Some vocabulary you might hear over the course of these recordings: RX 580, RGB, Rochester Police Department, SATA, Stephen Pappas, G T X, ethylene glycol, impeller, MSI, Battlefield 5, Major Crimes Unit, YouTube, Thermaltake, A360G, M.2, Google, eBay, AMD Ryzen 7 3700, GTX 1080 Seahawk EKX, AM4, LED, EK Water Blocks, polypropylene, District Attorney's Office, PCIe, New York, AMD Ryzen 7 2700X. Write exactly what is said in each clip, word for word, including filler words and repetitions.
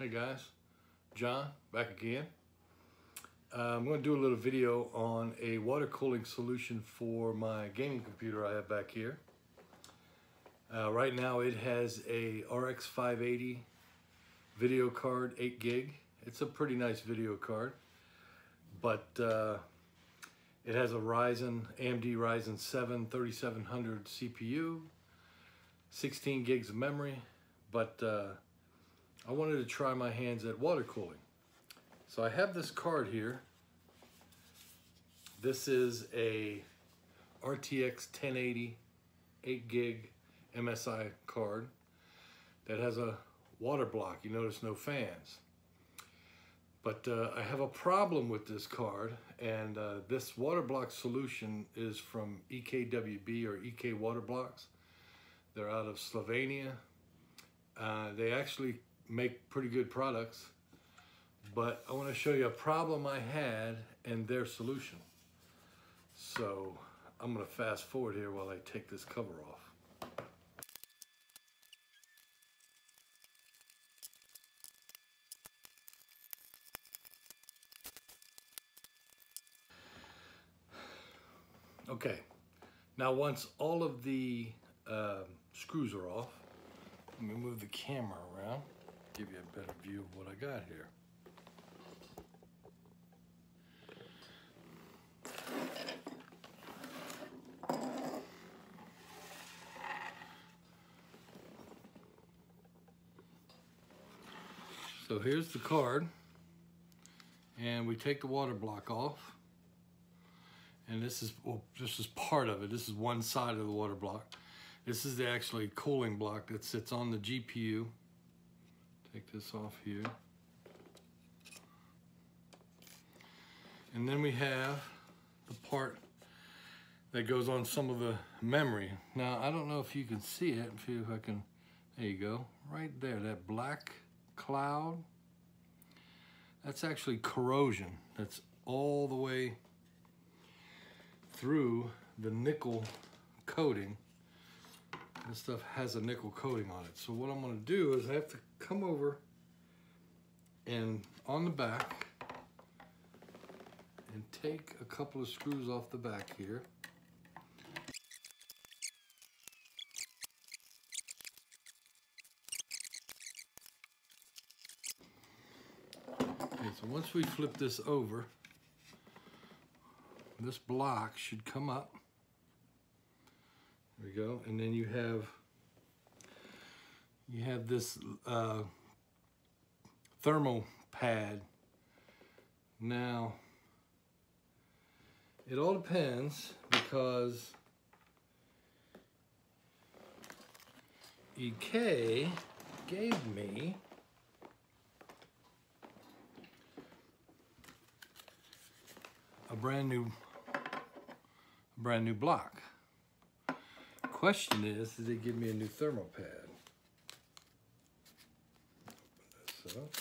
Hey guys, John back again. Uh, I'm going to do a little video on a water cooling solution for my gaming computer I have back here. Uh, right now it has a R X five eighty video card, eight gig. It's a pretty nice video card, but uh, it has a Ryzen, A M D Ryzen seven thirty-seven hundred C P U, sixteen gigs of memory, but uh, I wanted to try my hands at water cooling. So I have this card here. This is a R T X ten eighty eight gig M S I card that has a water block. You notice no fans. But uh, I have a problem with this card, and uh, this water block solution is from E K W B or E K Water Blocks. They're out of Slovenia. Uh, they actually make pretty good products. But I want to show you a problem I had and their solution. So I'm going to fast forward here while I take this cover off. Okay, now once all of the uh, screws are off, let me move the camera around, give you a better view of what I got here. So here's the card, and we take the water block off, and this is well, this is part of it. This is one side of the water block. This is the actually cooling block that sits on the G P U. Take this off here, and then we have the part that goes on some of the memory. Now I don't know if you can see it. If I can, there you go, right there. That black cloud, that's actually corrosion. That's all the way through the nickel coating. This stuff has a nickel coating on it. So what I'm going to do is I have to come over and on the back and take a couple of screws off the back here. So once we flip this over, this block should come up. There we go. And then you have you have this uh, thermal pad. Now it all depends, because E K gave me a brand new, a brand new block. Question is, did they give me a new thermal pad? Open this up.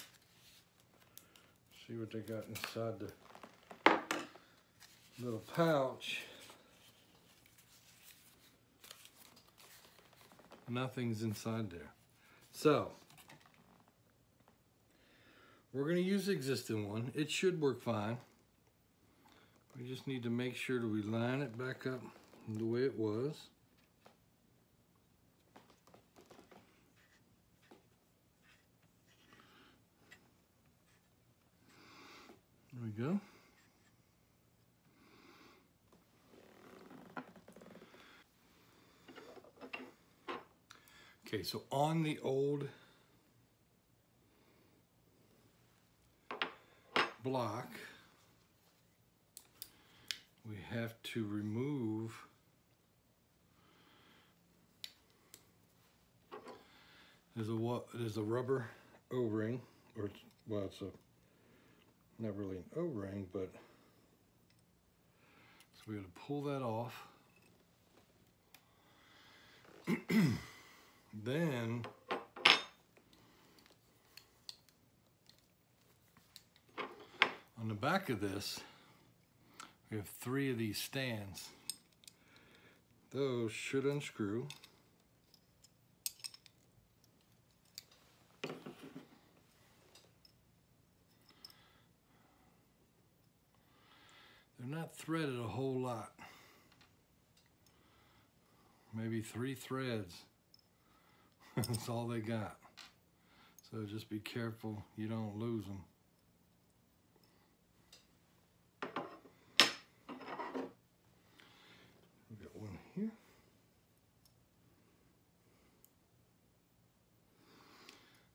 See what they got inside the little pouch. Nothing's inside there. So we're gonna use the existing one. It should work fine. We just need to make sure that we line it back up the way it was. There we go. Okay, so on the old block, we have to remove there's a there's a rubber O-ring, or it's, well, it's a not really an O-ring, but so we got to pull that off. Then on the back of this, we have three of these stands. Those should unscrew. not threaded a whole lot. Maybe three threads. That's all they got. So just be careful you don't lose them. We got one here.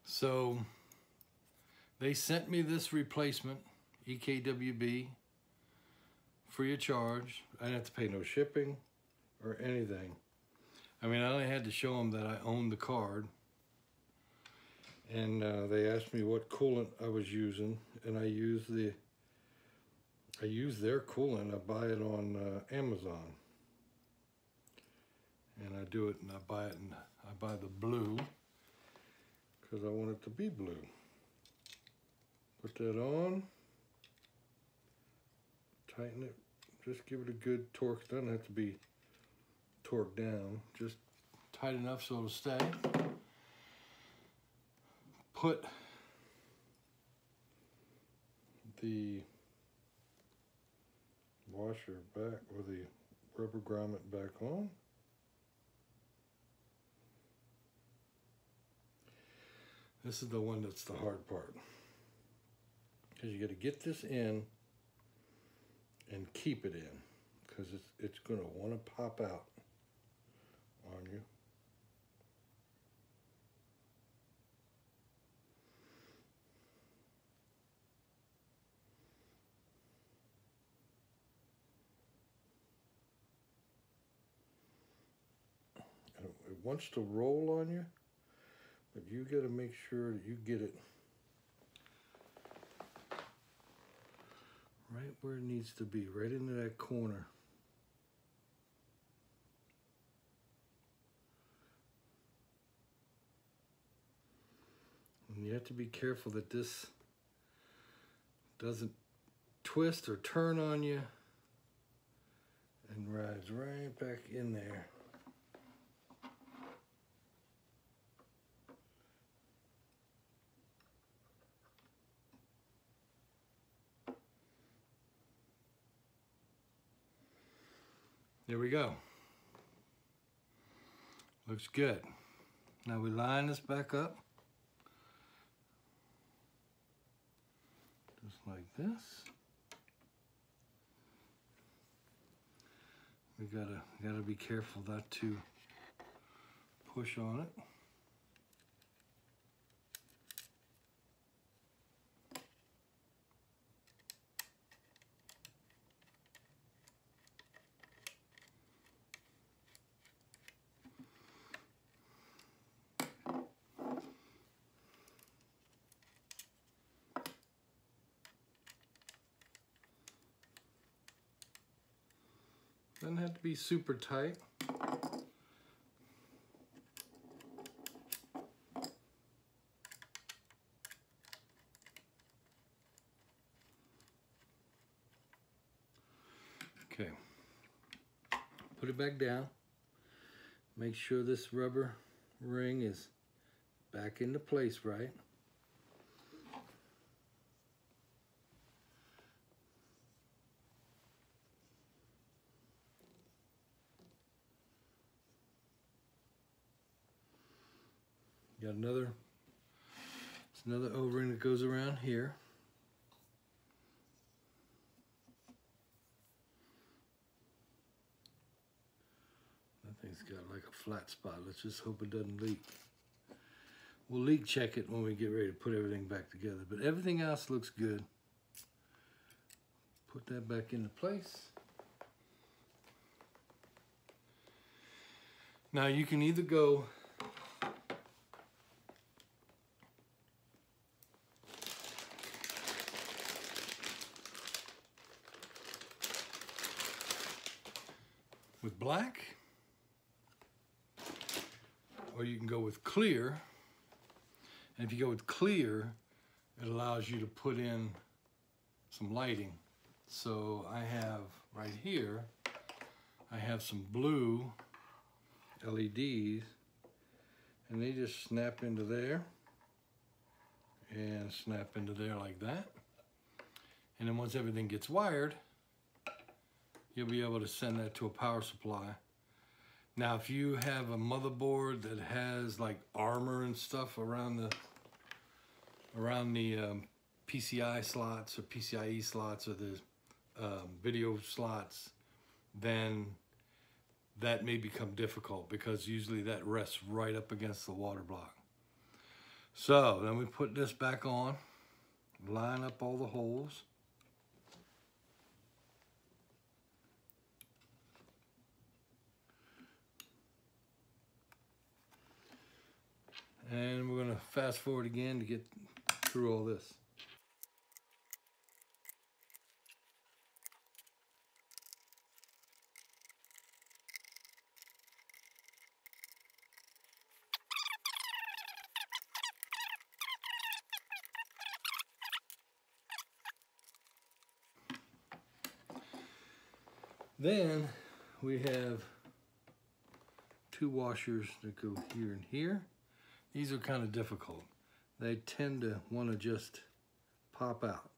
So they sent me this replacement, E K W B, free of charge. I didn't have to pay no shipping or anything. I mean, I only had to show them that I owned the card. And uh, they asked me what coolant I was using, and I use the, I use their coolant. I buy it on uh, Amazon, and I do it, and I buy it, and I buy the blue, because I want it to be blue. Put that on, tighten it, just give it a good torque. It doesn't have to be torqued down, just tight enough so it'll stay. Put the washer back, or the rubber grommet back on. This is the one that's the hard part, because you got to get this in and keep it in, because it's, it's going to want to pop out on you. Wants to roll on you, but you got to make sure that you get it right where it needs to be, right into that corner. And you have to be careful that this doesn't twist or turn on you and rides right back in there. There we go. Looks good. Now we line this back up. Just like this. We gotta gotta be careful not to push on it. Doesn't have to be super tight. Okay. Put it back down. Make sure this rubber ring is back into place, right? Got another, it's another O-ring that goes around here. That thing's got like a flat spot. Let's just hope it doesn't leak. We'll leak check it when we get ready to put everything back together. But everything else looks good. Put that back into place. Now you can either go with black, or you can go with clear. And if you go with clear, it allows you to put in some lighting. So I have right here, I have some blue L E Ds, and they just snap into there and snap into there like that. And then once everything gets wired, you'll be able to send that to a power supply. Now, if you have a motherboard that has like armor and stuff around the around the um, P C I slots or P C I E slots or the um, video slots, then that may become difficult, because usually that rests right up against the water block. So then we put this back on, line up all the holes. And we're going to fast forward again to get through all this. Then we have two washers that go here and here. These are kind of difficult. They tend to want to just pop out.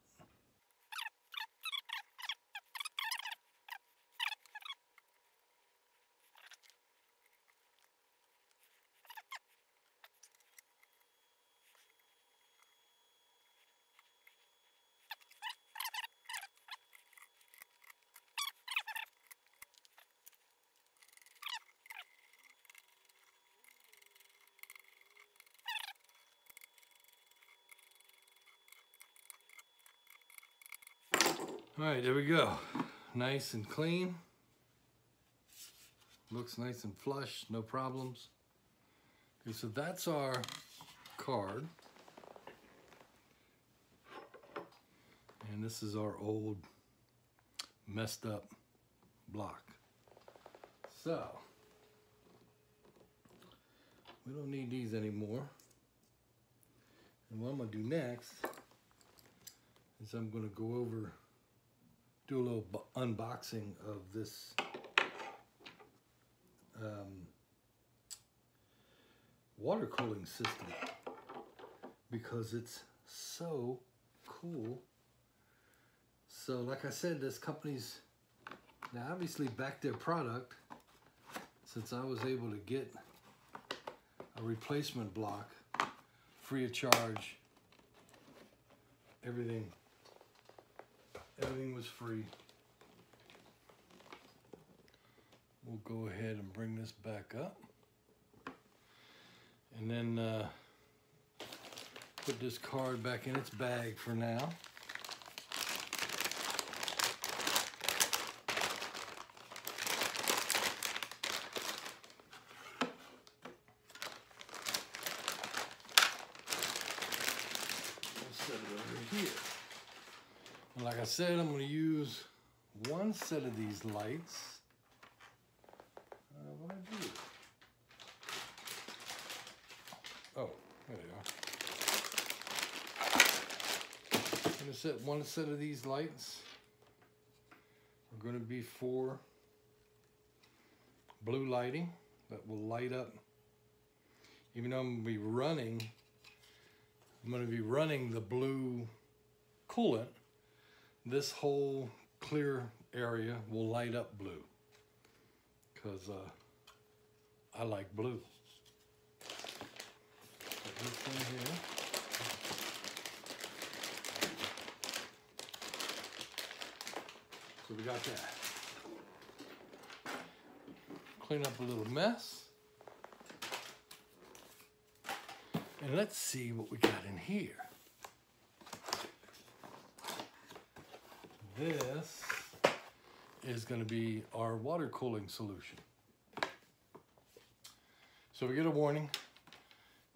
All right, there we go. Nice and clean. Looks nice and flush, no problems. Okay, so that's our card. And this is our old messed up block. So, we don't need these anymore. And what I'm gonna do next is I'm gonna go over do a little unboxing of this um, water cooling system, because it's so cool. So like I said, this company's now obviously backed their product, since I was able to get a replacement block free of charge. Everything Everything was free. We'll go ahead and bring this back up. And then uh, put this card back in its bag for now. Like I said, I'm going to use one set of these lights. Uh, what did I do? Oh, there they are. I'm going to set one set of these lights. Are going to be for blue lighting that will light up. Even though I'm going to be running, I'm going to be running the blue coolant. This whole clear area will light up blue, because uh, I like blue. Put this in here. So we got that. Clean up a little mess. And let's see what we got in here. This is going to be our water cooling solution. So we get a warning.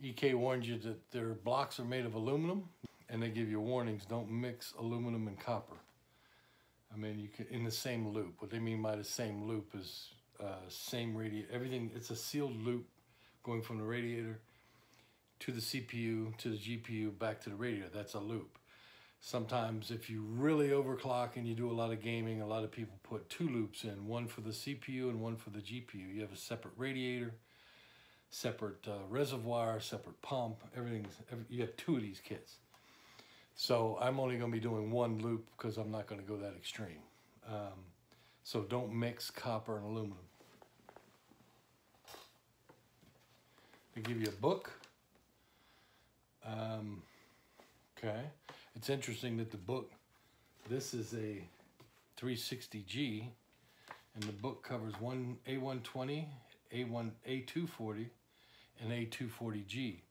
E K warns you that their blocks are made of aluminum, and they give you warnings: don't mix aluminum and copper. I mean, you can in the same loop. What they mean by the same loop is uh, same radiator. Everything. It's a sealed loop going from the radiator to the C P U to the G P U back to the radiator. That's a loop. Sometimes if you really overclock and you do a lot of gaming, a lot of people put two loops in, one for the C P U and one for the G P U. You have a separate radiator, separate uh, reservoir, separate pump, everything's, every, you have two of these kits. So I'm only gonna be doing one loop, because I'm not gonna go that extreme. Um, So don't mix copper and aluminum. They give you a book. Um, okay. It's interesting that the book, this is a three sixty G, and the book covers one A one twenty, A one, A two forty, and A two forty G.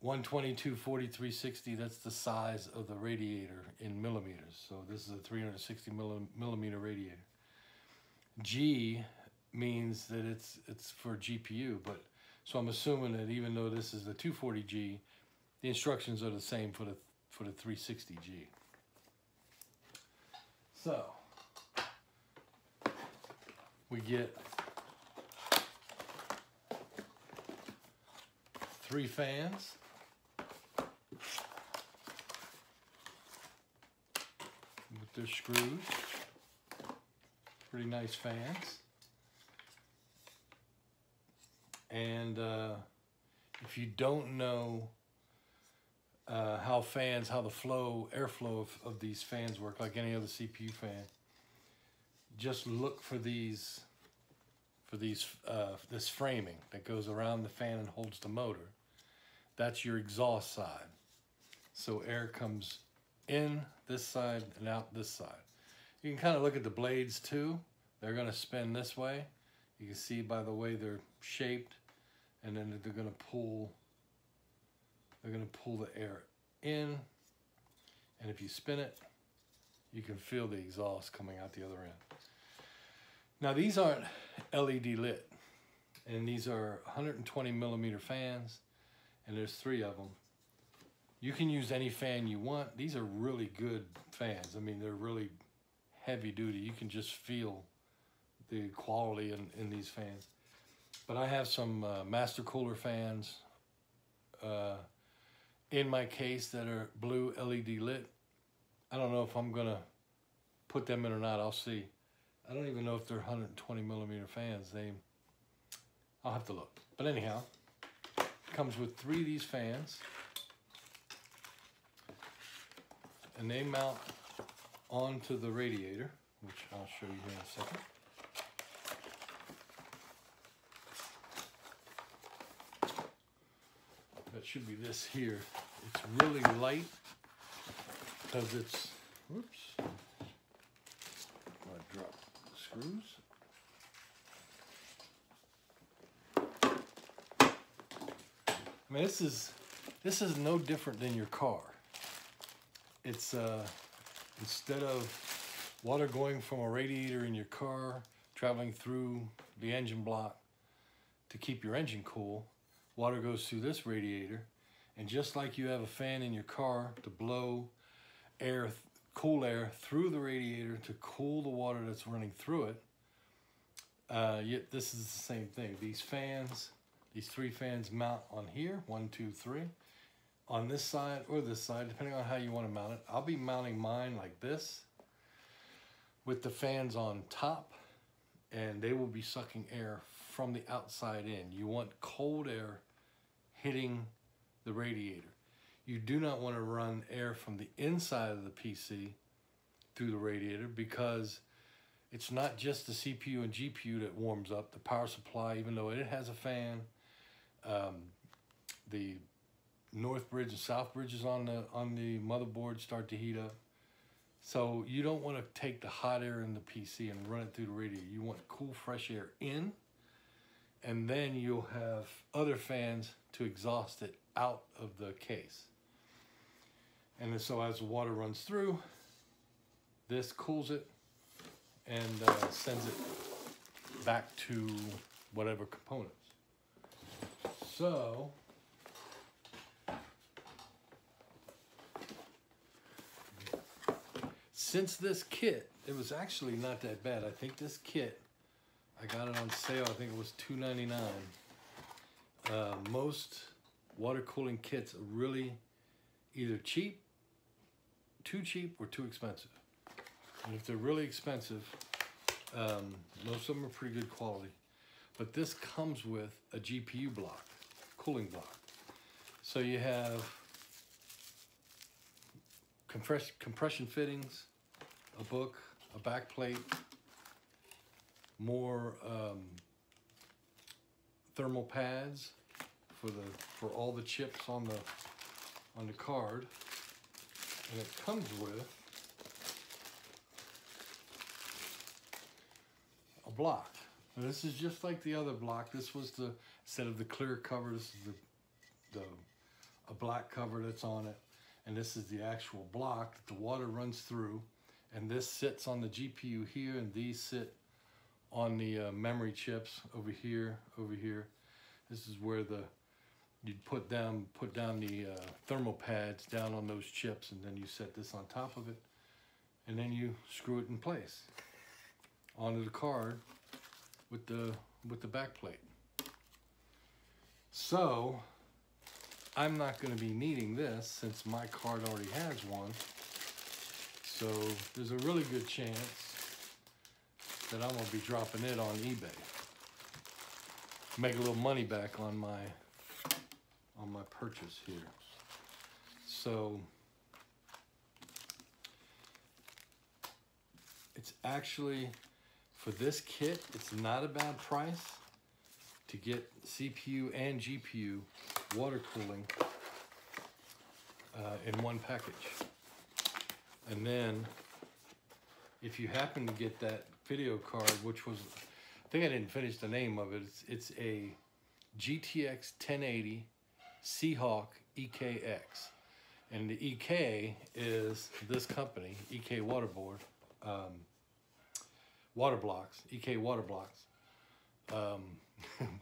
one twenty, two forty, three sixty, that's the size of the radiator in millimeters. So this is a three sixty millimeter radiator. G means that it's it's for G P U, but so I'm assuming that even though this is the two forty G, the instructions are the same for the for the three sixty G. So we get three fans. With their screws, pretty nice fans. And uh, if you don't know uh, how fans, how the flow, airflow of, of these fans work, like any other C P U fan, just look for these, for these, uh, this framing that goes around the fan and holds the motor. That's your exhaust side. So air comes in this side and out this side. You can kind of look at the blades too. They're going to spin this way. You can see by the way they're shaped, and then they're going to pull they're going to pull the air in, and if you spin it, you can feel the exhaust coming out the other end. Now these aren't L E D lit, and these are one hundred twenty millimeter fans, and there's three of them. You can use any fan you want. These are really good fans. I mean, they're really heavy duty. You can just feel the quality in, in these fans. But I have some uh, master cooler fans uh, in my case that are blue L E D lit. I don't know if I'm gonna put them in or not, I'll see. I don't even know if they're one hundred twenty millimeter fans. They, I'll have to look. But anyhow, it comes with three of these fans. And they mount onto the radiator, which I'll show you here in a second. That should be this here. It's really light because it's, whoops, I'm gonna drop the screws. I mean, this is, this is no different than your car. It's uh, instead of water going from a radiator in your car, traveling through the engine block to keep your engine cool, water goes through this radiator. And just like you have a fan in your car to blow air, cool air through the radiator to cool the water that's running through it, uh, yet this is the same thing. These fans, these three fans mount on here, one, two, three. On this side or this side, depending on how you want to mount it. I'll be mounting mine like this with the fans on top, and they will be sucking air from the outside in. You want cold air hitting the radiator. You do not want to run air from the inside of the P C through the radiator, because it's not just the C P U and G P U that warms up. The power supply, even though it has a fan, um, the north bridge and south bridges on the on the motherboard start to heat up. So you don't want to take the hot air in the P C and run it through the radiator. You want cool, fresh air in, and then you'll have other fans to exhaust it out of the case. And so as the water runs through, this cools it and uh, sends it back to whatever components. So since this kit, it was actually not that bad. I think this kit, I got it on sale. I think it was two ninety-nine. Uh, most water cooling kits are really either cheap, too cheap, or too expensive. And if they're really expensive, um, most of them are pretty good quality. But this comes with a G P U block, cooling block. So you have compress compression fittings, a book, a back plate, more um, thermal pads for the for all the chips on the on the card, and it comes with a block. Now this is just like the other block. This was the, instead of the clear cover, this is the, the a black cover that's on it, and this is the actual block that the water runs through, and this sits on the G P U here, and these sit on the uh, memory chips over here, over here. This is where the you'd put down put down the uh, thermal pads down on those chips, and then you set this on top of it, and then you screw it in place onto the card with the with the back plate. So I'm not going to be needing this since my card already has one. So there's a really good chance that I'm going to be dropping it on eBay. Make a little money back on my on my purchase here. So it's actually, for this kit, it's not a bad price to get C P U and G P U water cooling uh, in one package. And then if you happen to get that video card, which was, I think I didn't finish the name of it, it's, it's a G T X ten eighty Seahawk E K X. And the E K is this company, E K Waterboard, um, Water Blocks, E K Water Blocks, um,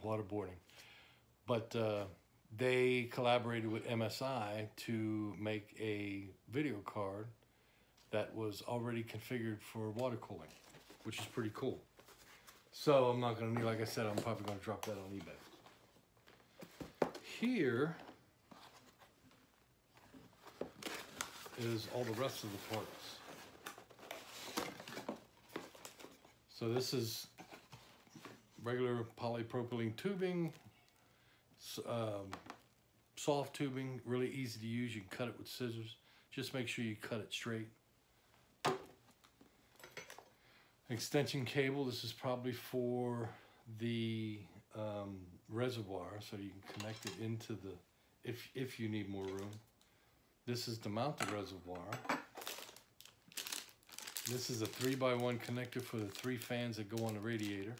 waterboarding. But uh, they collaborated with M S I to make a video card that was already configured for water cooling, which is pretty cool. So I'm not gonna need, like I said, I'm probably gonna drop that on eBay. Here is all the rest of the parts. So this is regular polypropylene tubing, um, soft tubing, really easy to use. You can cut it with scissors. Just make sure you cut it straight. Extension cable. This is probably for the um, reservoir, so you can connect it into the, if, if you need more room. This is to mount the reservoir. This is a three by one connector for the three fans that go on the radiator.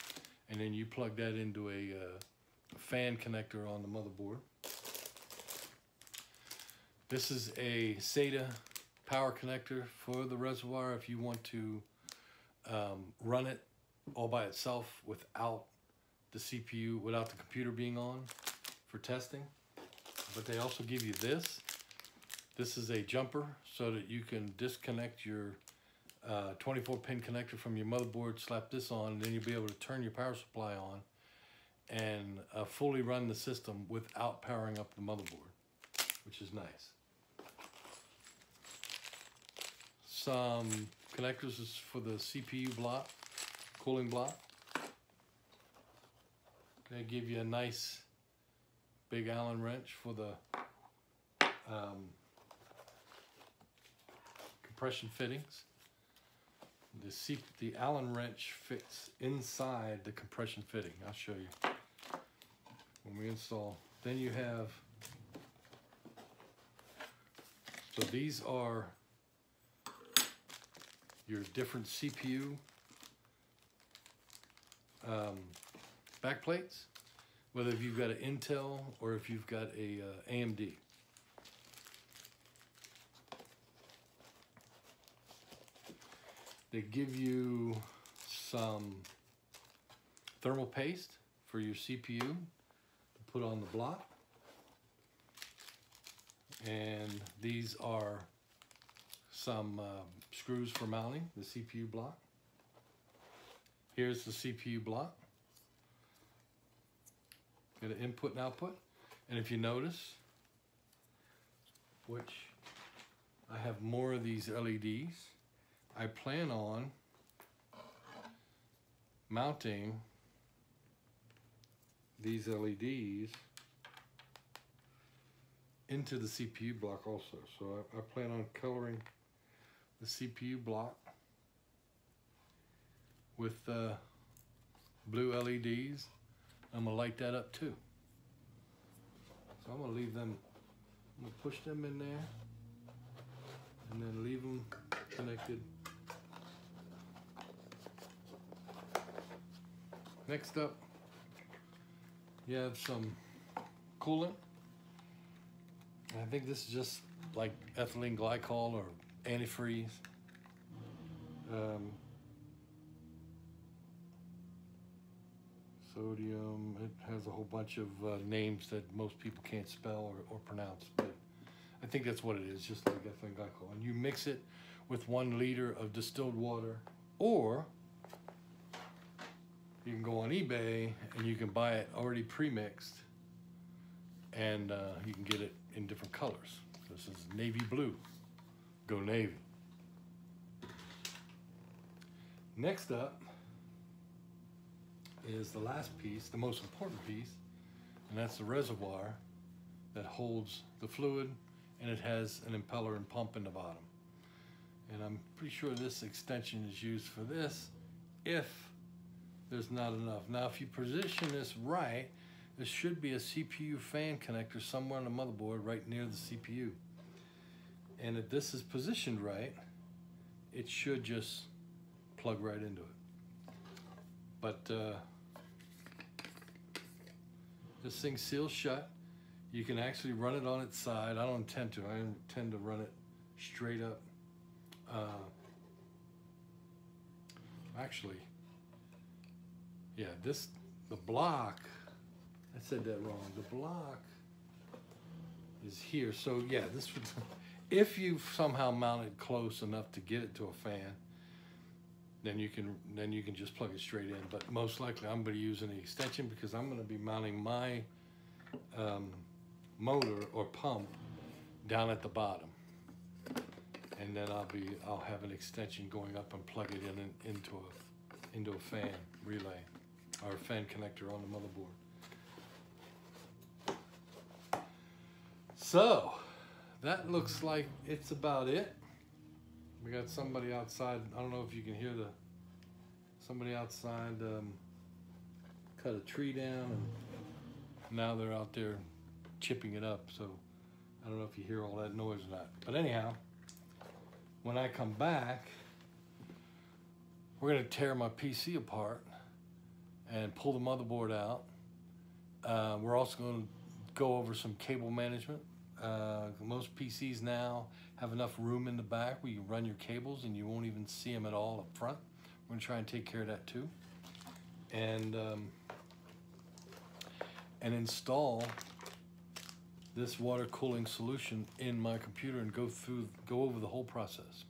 And then you plug that into a uh, fan connector on the motherboard. This is a SATA power connector for the reservoir if you want to um, run it all by itself without the C P U, without the computer being on for testing. But they also give you this. This is a jumper so that you can disconnect your twenty-four pin uh, connector from your motherboard, slap this on, and then you'll be able to turn your power supply on and uh, fully run the system without powering up the motherboard, which is nice. Some connectors is for the C P U block, cooling block. They give you a nice big Allen wrench for the um, compression fittings. The, C the Allen wrench fits inside the compression fitting. I'll show you when we install. Then you have, so these are your different C P U um, backplates, whether if you've got an Intel or if you've got a uh, A M D. They give you some thermal paste for your C P U to put on the block. And these are some uh, screws for mounting the C P U block. Here's the C P U block. Got an input and output. And if you notice, which I have more of these L E Ds, I plan on mounting these L E Ds into the C P U block also. So I, I plan on coloring the C P U block with uh, blue L E Ds. I'm gonna light that up too. So I'm gonna leave them, I'm gonna push them in there and then leave them connected. Next up, you have some coolant. I think this is just like ethylene glycol or antifreeze. Um, sodium, it has a whole bunch of uh, names that most people can't spell or, or pronounce, but I think that's what it is, just like ethylene glycol. And you mix it with one liter of distilled water, or you can go on eBay and you can buy it already pre-mixed, and uh, you can get it in different colors. This is navy blue. Go navy. Next up is the last piece, the most important piece, and that's the reservoir that holds the fluid, and it has an impeller and pump in the bottom. And I'm pretty sure this extension is used for this if there's not enough. Now, if you position this right, there should be a C P U fan connector somewhere on the motherboard right near the C P U. And if this is positioned right, it should just plug right into it. But uh, this thing seals shut. You can actually run it on its side. I don't intend to. I intend to run it straight up. Uh, actually, yeah, this, the block, I said that wrong. The block is here. So yeah, this would, if you somehow mounted close enough to get it to a fan, then you can, then you can just plug it straight in. But most likely I'm gonna use an extension because I'm gonna be mounting my um, motor or pump down at the bottom. And then I'll be, I'll have an extension going up and plug it in and, into a, into a fan relay, or fan connector on the motherboard. So that looks like it's about it. We got somebody outside. I don't know if you can hear the, somebody outside um, cut a tree down, and now they're out there chipping it up. So I don't know if you hear all that noise or not. But anyhow, when I come back, we're gonna tear my P C apart and pull the motherboard out. Uh, we're also gonna go over some cable management. Uh, most P Cs now have enough room in the back where you run your cables and you won't even see them at all up front. We're gonna try and take care of that too. And, um, and install this water cooling solution in my computer and go through, go over the whole process.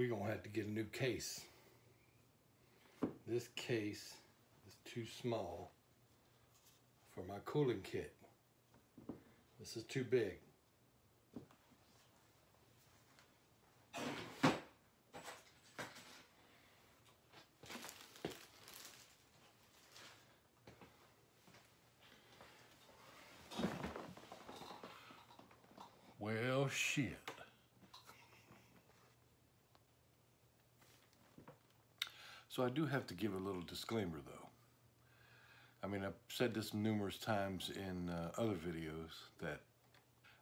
we're going to have to get a new case. This case is too small for my cooling kit. This is too big. Well, shit. So I do have to give a little disclaimer though. I mean, I've said this numerous times in uh, other videos that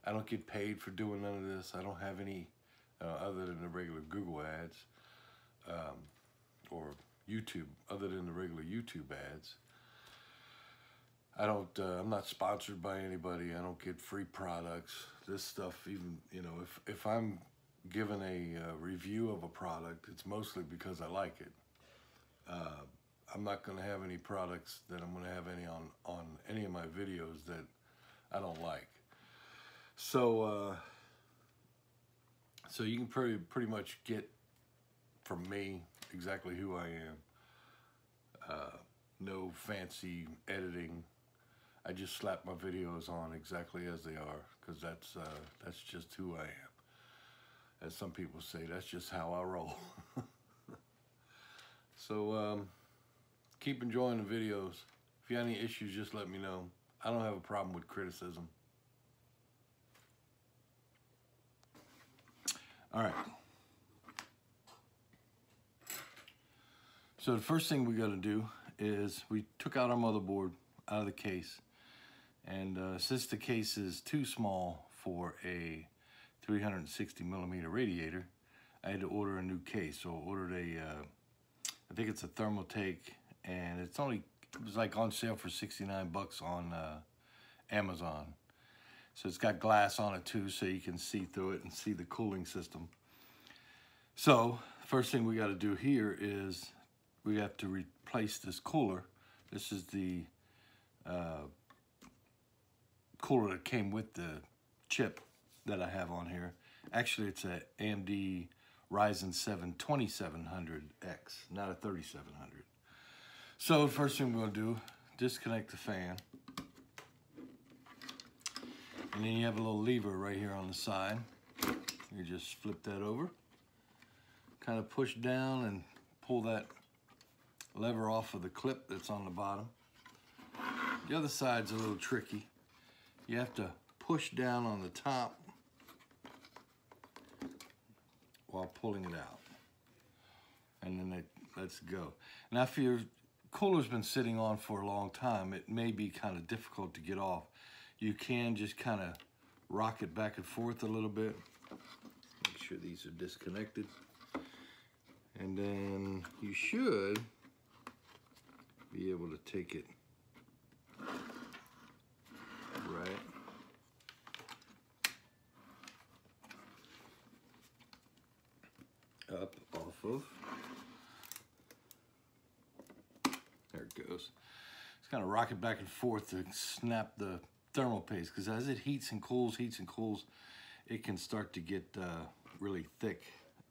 I don't get paid for doing none of this. I don't have any uh, other than the regular Google ads um, or YouTube, other than the regular YouTube ads. I don't, uh, I'm not sponsored by anybody. I don't get free products. This stuff, even, you know, if, if I'm given a uh, review of a product, it's mostly because I like it. Uh, I'm not gonna have any products that I'm gonna have any on, on any of my videos that I don't like. So, uh, so you can pretty, pretty much get from me exactly who I am. Uh, no fancy editing. I just slap my videos on exactly as they are, because that's, uh, that's just who I am. As some people say, that's just how I roll. So um, keep enjoying the videos. If you have any issues, just let me know. I don't have a problem with criticism. All right. So the first thing we got to do is we took out our motherboard out of the case. And uh, since the case is too small for a three hundred sixty millimeter radiator, I had to order a new case. So I ordered a, uh, I think it's a Thermaltake, and it's only, it was like on sale for sixty-nine bucks on uh, Amazon. So it's got glass on it too, so you can see through it and see the cooling system. So first thing we got to do here is we have to replace this cooler. This is the uh, cooler that came with the chip that I have on here. Actually, it's an A M D Ryzen seven twenty-seven hundred X, not a thirty-seven hundred. So the first thing we're gonna do, disconnect the fan. And then you have a little lever right here on the side. You just flip that over, kind of push down and pull that lever off of the clip that's on the bottom. The other side's a little tricky. You have to push down on the top while pulling it out, and then it lets go. Now, if your cooler's been sitting on for a long time, it may be kind of difficult to get off. You can just kind of rock it back and forth a little bit. Make sure these are disconnected. And then you should be able to take it right. Up off of, there it goes. It's kind of rocket back and forth to snap the thermal paste, because as it heats and cools, heats and cools, it can start to get uh, really thick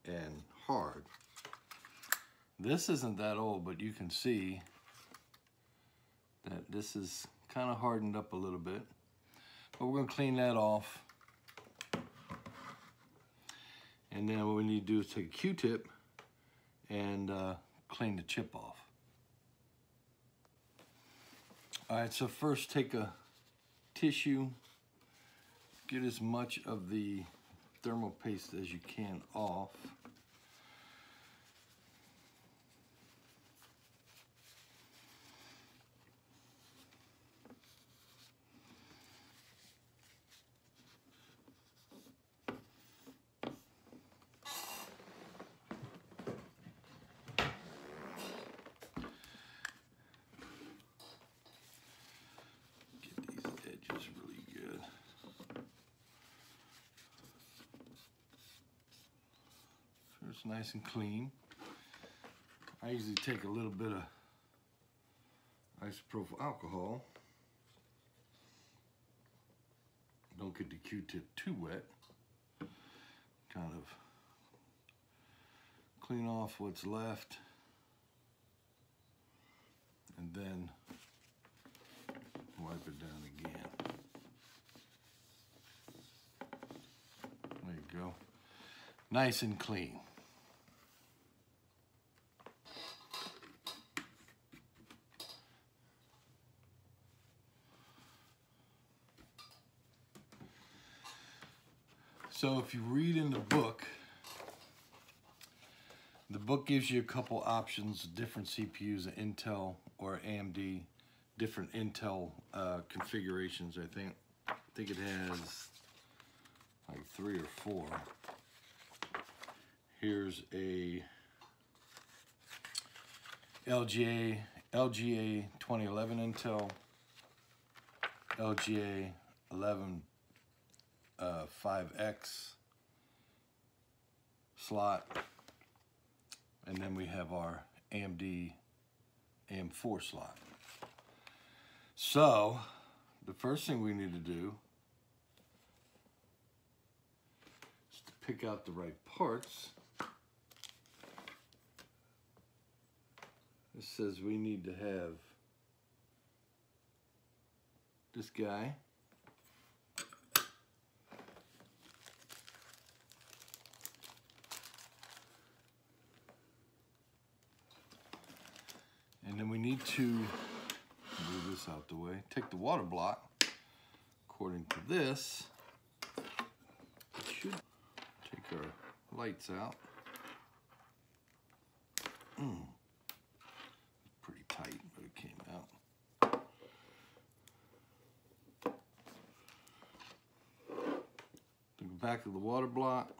and hard. This isn't that old, but you can see that this is kind of hardened up a little bit. But we're gonna clean that off. And then what we need to do is take a Q-tip and uh, clean the chip off. All right, so first take a tissue, get as much of the thermal paste as you can off. It's nice and clean. I usually take a little bit of isopropyl alcohol. Don't get the Q-tip too wet. Kind of clean off what's left, and then wipe it down again. There you go. Nice and clean. So if you read in the book, the book gives you a couple options, different C P Us, Intel or A M D, different Intel uh, configurations. I think, I think it has like three or four. Here's a L G A twenty eleven Intel, L G A eleven. Uh, five X slot, and then we have our A M D A M four slot. So the first thing we need to do is to pick out the right parts. It says we need to have this guy. And then we need to move this out the way. Take the water block. According to this, we should take our lights out. Mm. Pretty tight, but it came out. Then go back to the water block.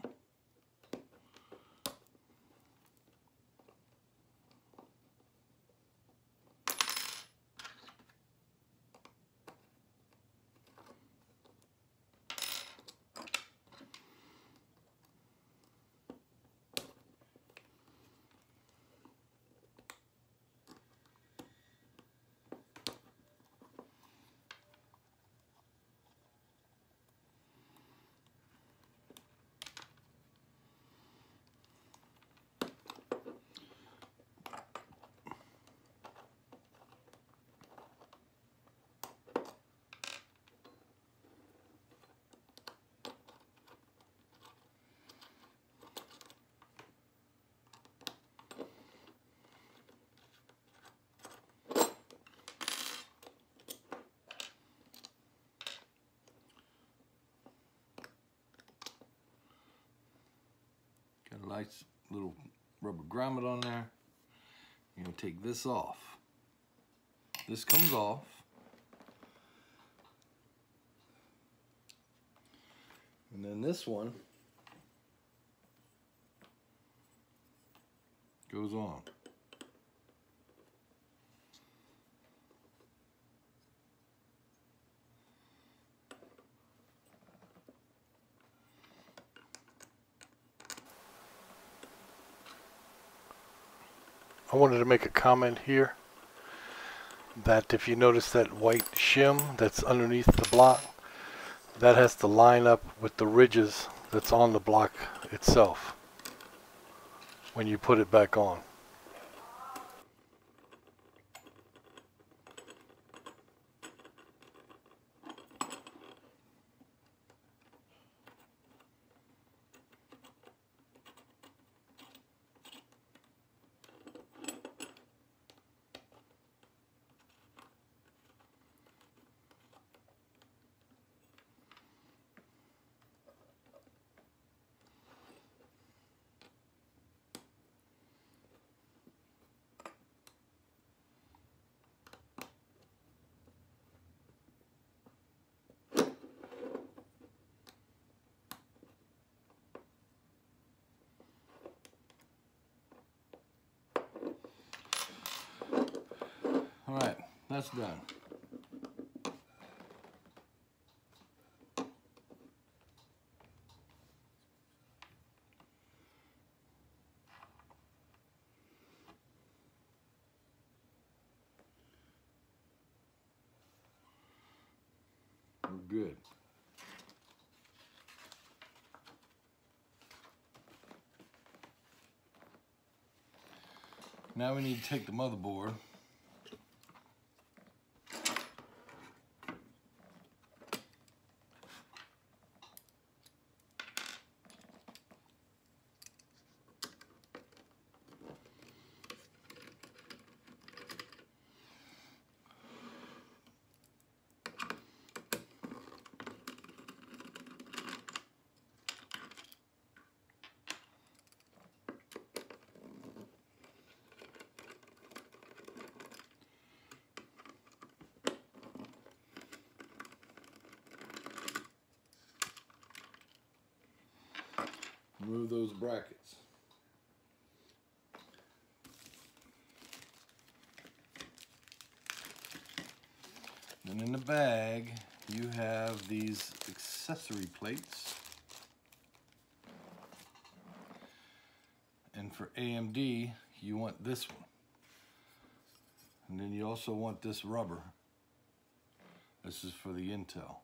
Light little rubber grommet on there. You're gonna take this off. This comes off. And then this one goes on. I wanted to make a comment here that if you notice that white shim that's underneath the block, that has to line up with the ridges that's on the block itself when you put it back on. That's done. We're good. Now we need to take the motherboard. Remove those brackets. Then in the bag, you have these accessory plates. And for A M D, you want this one. And then you also want this rubber. This is for the Intel.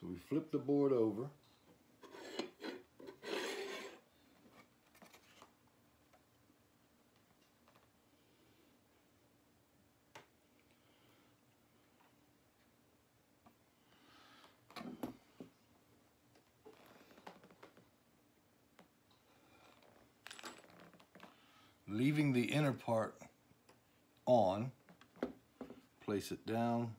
So we flip the board over. Leaving the inner part on, place it down.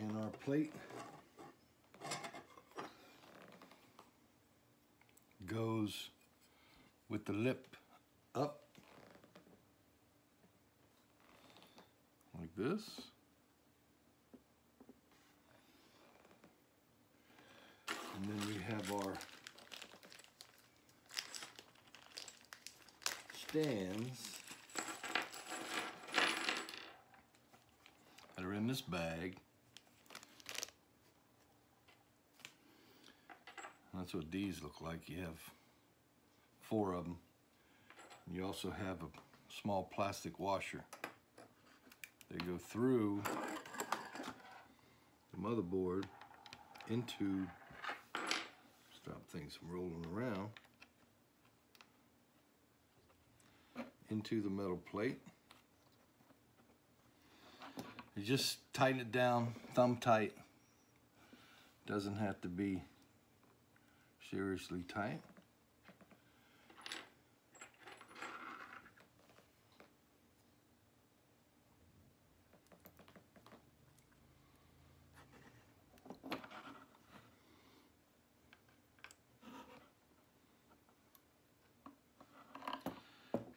In our plate goes with the lip up like this, and then we have our stands that are in this bag. That's what these look like. You have four of them. You also have a small plastic washer. They go through the motherboard into, stop things from rolling around, into the metal plate. You just tighten it down, thumb tight. Doesn't have to be seriously tight.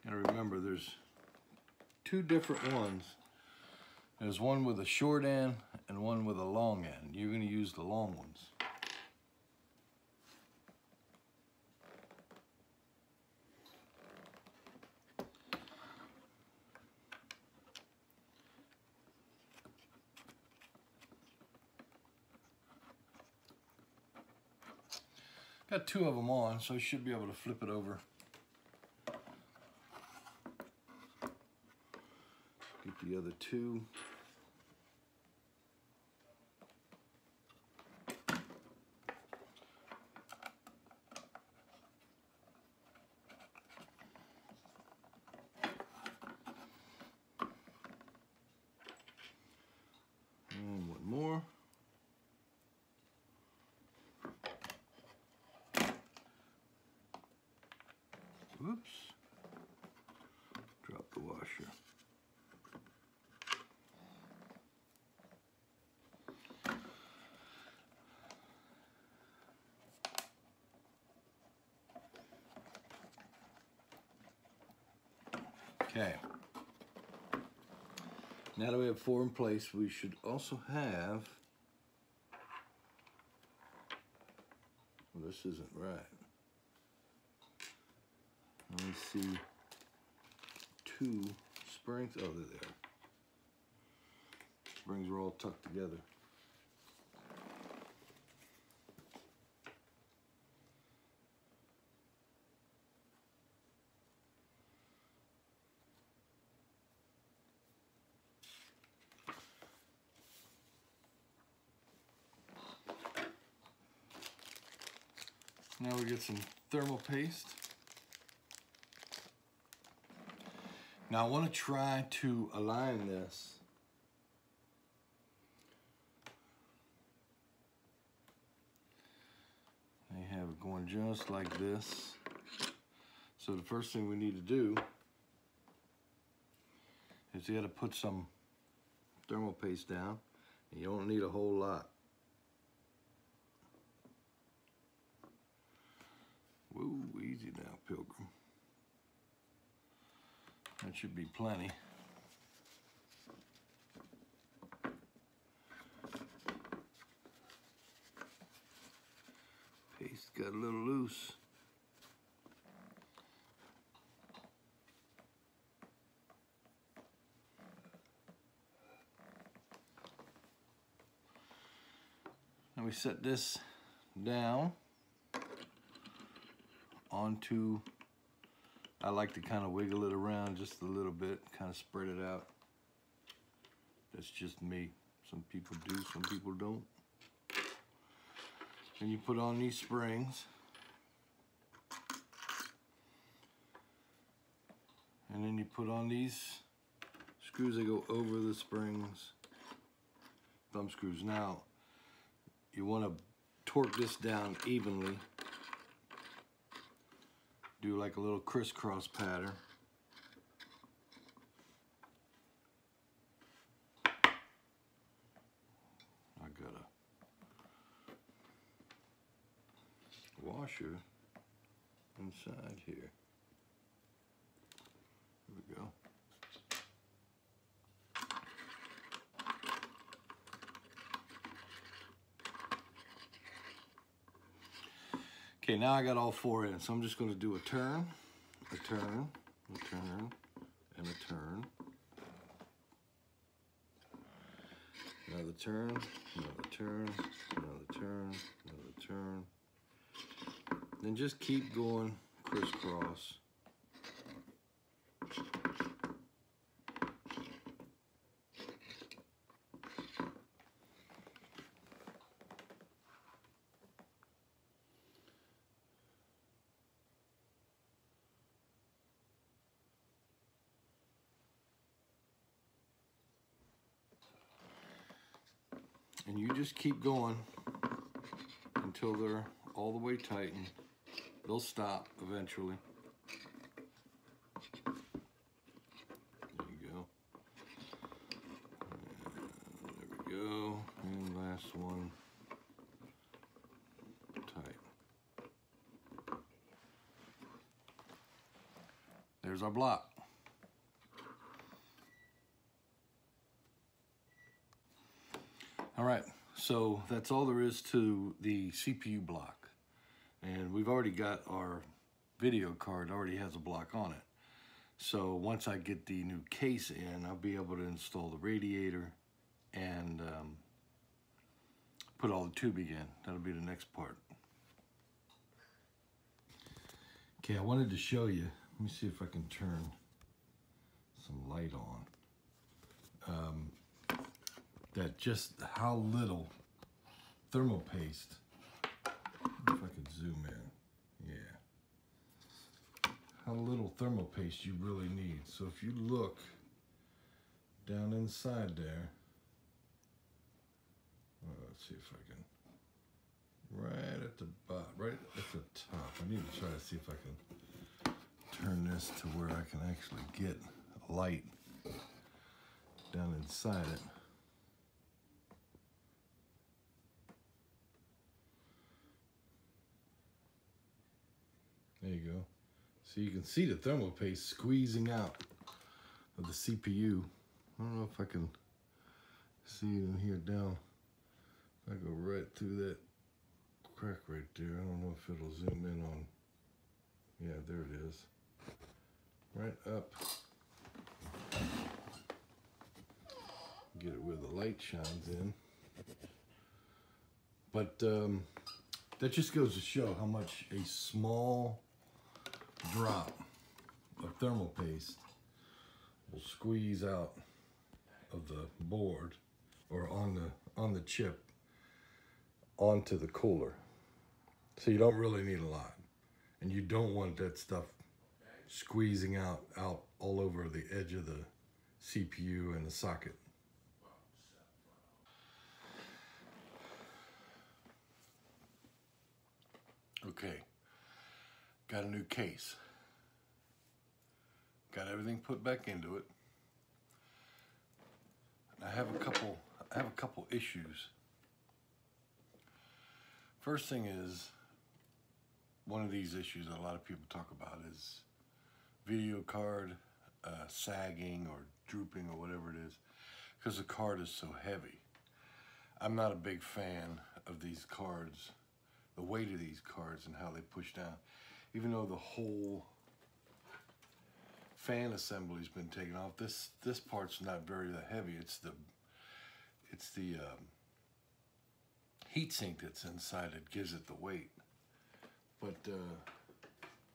And remember, there's two different ones. There's one with a short end and one with a long end. You're going to use the long ones. Got two of them on, so I should be able to flip it over. Get the other two. And one more. Oops, drop the washer. Okay, now that we have four in place, we should also have, well, this isn't right. Let me see, two springs, oh, they're there. springs are all tucked together. Now we get some thermal paste. Now I want to try to align this . They have it going just like this. So the first thing we need to do is you got to put some thermal paste down, and you don't need a whole lot. Whoa, easy now, Pilgrim. That should be plenty. Paste got a little loose. Now we set this down onto, I like to kind of wiggle it around just a little bit, kind of spread it out. That's just me. Some people do, some people don't. And you put on these springs. And then you put on these screws that go over the springs, thumb screws. Now, you want to torque this down evenly. Do like a little crisscross pattern. I got a washer inside here. There we go. Okay, now I got all four in, so I'm just going to do a turn, a turn, a turn, and a turn. Another turn, another turn, another turn, another turn. Then just keep going crisscross. And you just keep going until they're all the way tightened. They'll stop eventually. There you go. And there we go. And last one. Tight. There's our block. All right, so that's all there is to the C P U block. And we've already got our video card, already has a block on it. So once I get the new case in, I'll be able to install the radiator and um, put all the tubing in. That'll be the next part. Okay, I wanted to show you. Let me see if I can turn some light on. Um, that just how little thermal paste, if I could zoom in, yeah. How little thermal paste you really need. So if you look down inside there, well, let's see if I can, right at the bottom, right at the top. I need to try to see if I can turn this to where I can actually get a light down inside it. There you go. So you can see the thermal paste squeezing out of the C P U. I don't know if I can see it in here down. If I go right through that crack right there, I don't know if it'll zoom in on. Yeah, there it is. Right up. get it where the light shines in. But um, that just goes to show how much a small drop of thermal paste will squeeze out of the board or on the on the chip onto the cooler. So you don't really need a lot, and you don't want that stuff squeezing out out all over the edge of the C P U and the socket. Okay, got a new case, got everything put back into it. I have a couple I have a couple issues. First thing is, one of these issues that a lot of people talk about is video card uh, sagging or drooping or whatever it is, because the card is so heavy. I'm not a big fan of these cards, the weight of these cards and how they push down, even though the whole fan assembly's been taken off. This this part's not very heavy. It's the it's the um, heatsink that's inside that gives it the weight. But uh,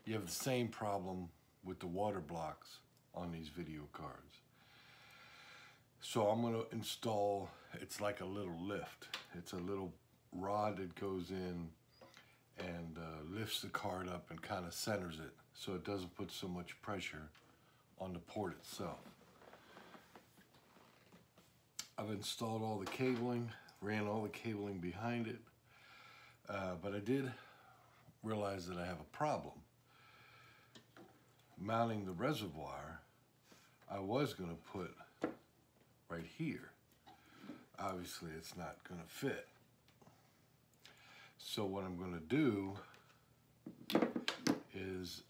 you have the same problem with the water blocks on these video cards. So I'm going to install. It's like a little lift. It's a little rod that goes in and uh, lifts the card up and kind of centers it so it doesn't put so much pressure on the port itself. I've installed all the cabling, ran all the cabling behind it, uh, but I did realize that I have a problem. Mounting the reservoir, I was going to put right here. Obviously, it's not going to fit. So what I'm going to do is,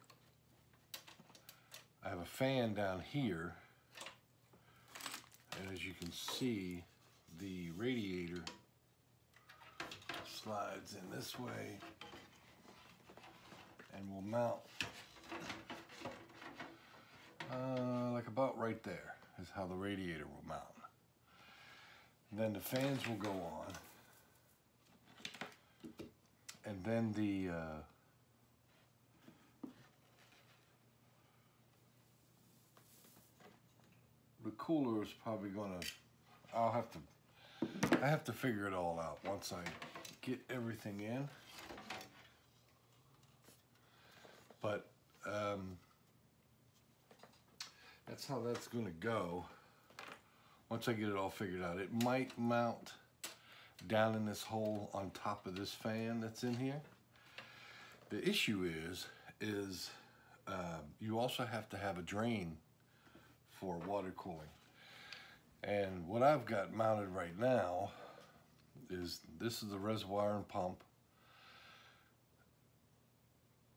I have a fan down here, and as you can see, the radiator slides in this way and will mount uh, like about right there is how the radiator will mount. And then the fans will go on. And then the uh, the cooler is probably gonna. I'll have to. I have to figure it all out once I get everything in. But um, that's how that's gonna go. Once I get it all figured out, it might mount down in this hole on top of this fan that's in here. The issue is, is uh, you also have to have a drain for water cooling. And what I've got mounted right now is, this is the reservoir and pump.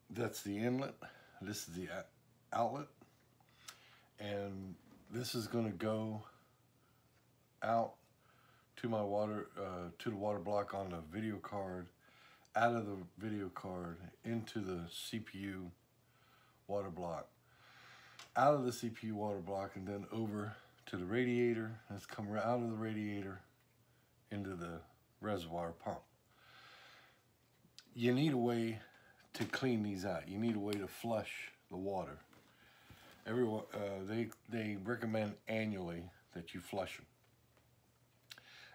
That's the inlet. This is the outlet. And this is gonna go out to my water, uh, to the water block on the video card, out of the video card into the C P U water block, out of the C P U water block, and then over to the radiator. It's come out of the radiator into the reservoir pump. You need a way to clean these out. You need a way to flush the water. Everyone, uh, they they recommend annually that you flush them.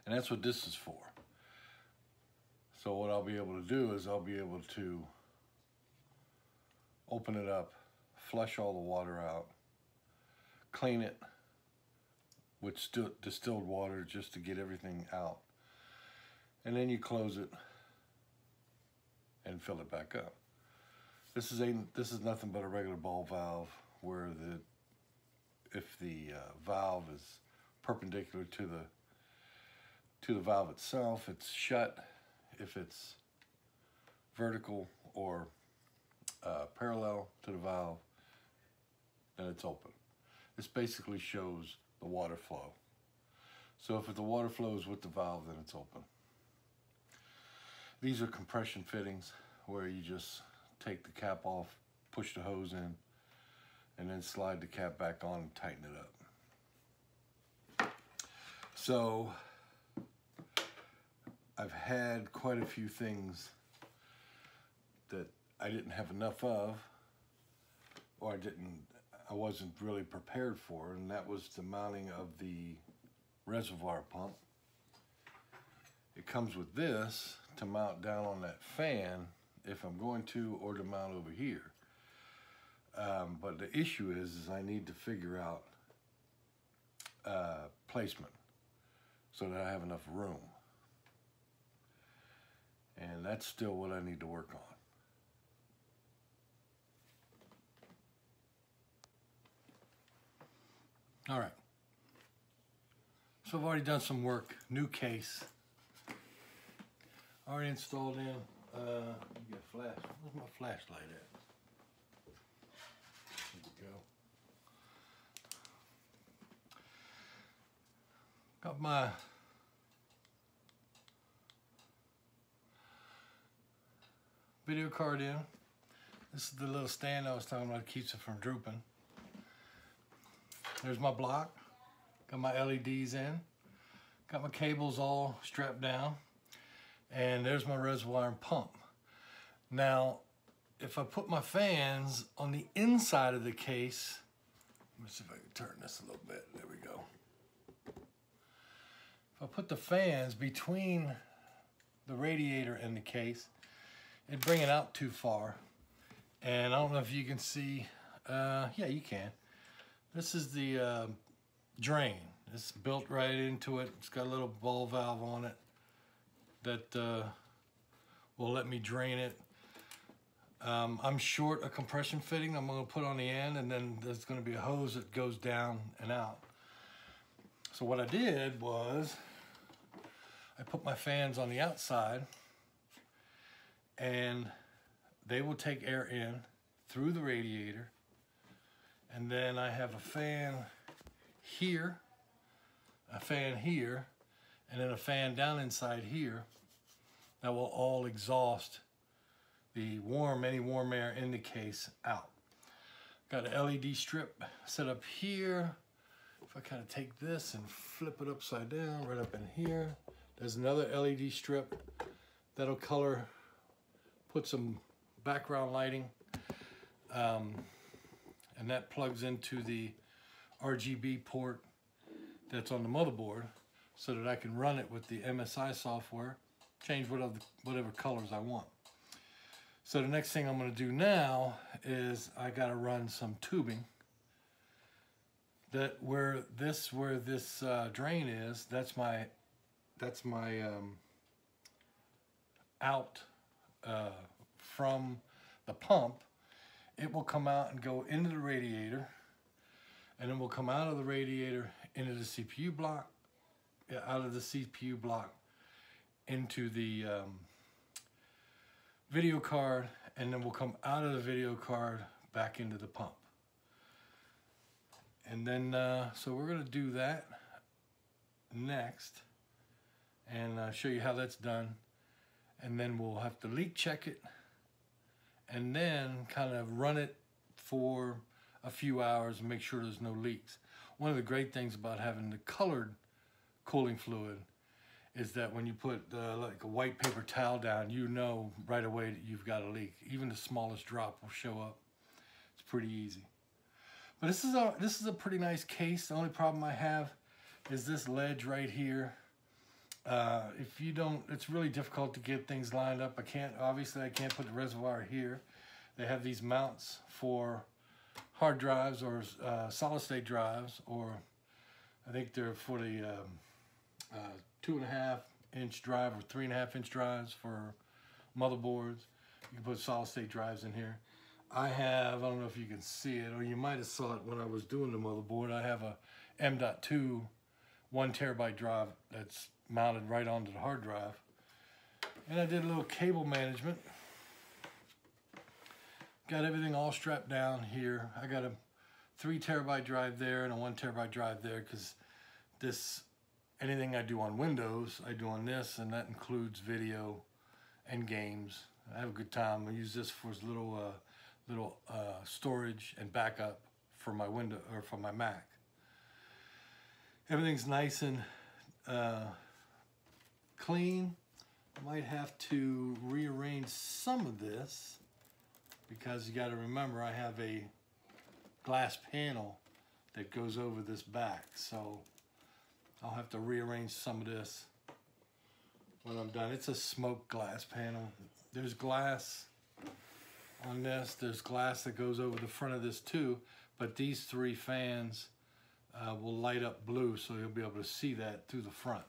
And that's what this is for. So what I'll be able to do is I'll be able to open it up, flush all the water out, clean it with still distilled water just to get everything out. And then you close it and fill it back up. This is a this is nothing but a regular ball valve, where the if the uh, valve is perpendicular to the to the valve itself, it's shut. If it's vertical or uh, parallel to the valve, then it's open. This basically shows the water flow. So if the water flows with the valve, then it's open. These are compression fittings, where you just take the cap off, push the hose in, and then slide the cap back on and tighten it up. So I've had quite a few things that I didn't have enough of, or I didn't, I wasn't really prepared for, and that was the mounting of the reservoir pump. It comes with this to mount down on that fan if I'm going to, or to mount over here. Um, but the issue is, is I need to figure out uh, placement so that I have enough room. And that's still what I need to work on. All right, so I've already done some work, new case. Already installed in, uh, get a flash, where's my flashlight at? There we go. Got my video card in. This is the little stand I was talking about, it keeps it from drooping. There's my block, got my L E Ds in, got my cables all strapped down, and there's my reservoir and pump. Now, if I put my fans on the inside of the case, let me see if I can turn this a little bit, there we go. If I put the fans between the radiator and the case, it'd bring it out too far. And I don't know if you can see, uh, yeah, you can. This is the uh, drain. It's built right into it. It's got a little ball valve on it that uh, will let me drain it. Um, I'm short a compression fitting I'm gonna put on the end, and then there's gonna be a hose that goes down and out. So what I did was I put my fans on the outside, and they will take air in through the radiator. And then I have a fan here, a fan here, and then a fan down inside here that will all exhaust the warm, any warm air in the case out. Got an L E D strip set up here. If I kind of take this and flip it upside down, right up in here, there's another L E D strip that'll color, put some background lighting. Um, And that plugs into the R G B port that's on the motherboard so that I can run it with the M S I software, change whatever, whatever colors I want. So the next thing I'm gonna do now is I gotta run some tubing that where this, where this uh, drain is, that's my, that's my um, out uh, from the pump. It will come out and go into the radiator, and then will come out of the radiator into the C P U block, out of the C P U block into the um, video card, and then will come out of the video card back into the pump. And then, uh, so we're gonna do that next, and uh, show you how that's done. And then we'll have to leak check it, and then kind of run it for a few hours and make sure there's no leaks. One of the great things about having the colored cooling fluid is that when you put uh, like a white paper towel down, you know right away that you've got a leak. Even the smallest drop will show up. It's pretty easy. But this is a, this is a pretty nice case. The only problem I have is this ledge right here. Uh, if you don't, it's really difficult to get things lined up. I can't, obviously I can't put the reservoir here. They have these mounts for hard drives or uh, solid state drives, or I think they're for the um, uh, two and a half inch drive or three and a half inch drives for motherboards. You can put solid state drives in here. I have, I don't know if you can see it, or you might have saw it when I was doing the motherboard. I have a M dot two one terabyte drive that's mounted right onto the hard drive. And I did a little cable management. Got everything all strapped down here. I got a three terabyte drive there and a one terabyte drive there, because this, anything I do on Windows, I do on this, and that includes video and games. I have a good time. I use this for little uh, little uh, storage and backup for my window or for my Mac. Everything's nice and uh, clean. I might have to rearrange some of this because you got to remember I have a glass panel that goes over this back, so I'll have to rearrange some of this when I'm done. It's a smoked glass panel. There's glass on this, there's glass that goes over the front of this too, but these three fans uh, will light up blue, so you'll be able to see that through the front.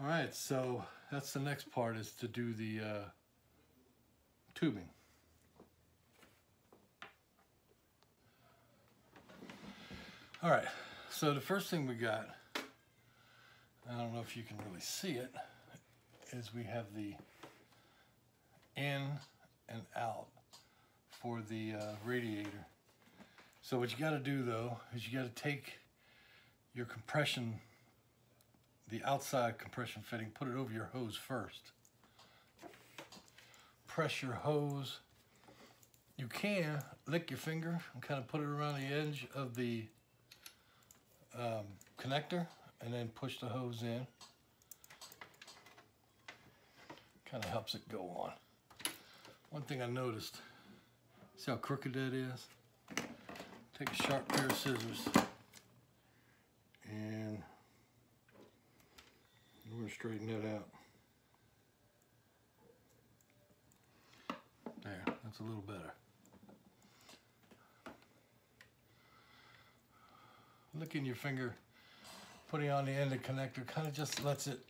All right, so that's the next part, is to do the uh, tubing. All right, so the first thing we got, I don't know if you can really see it, is we have the in and out for the uh, radiator. So what you gotta do though, is you gotta take your compression, the outside compression fitting, put it over your hose first. Press your hose. You can lick your finger and kind of put it around the edge of the um, connector and then push the hose in. Kind of helps it go on. One thing I noticed, see how crooked that is? Take a sharp pair of scissors and we're going to straighten that out. There, that's a little better. Licking your finger, putting on the end of the connector, kind of just lets it,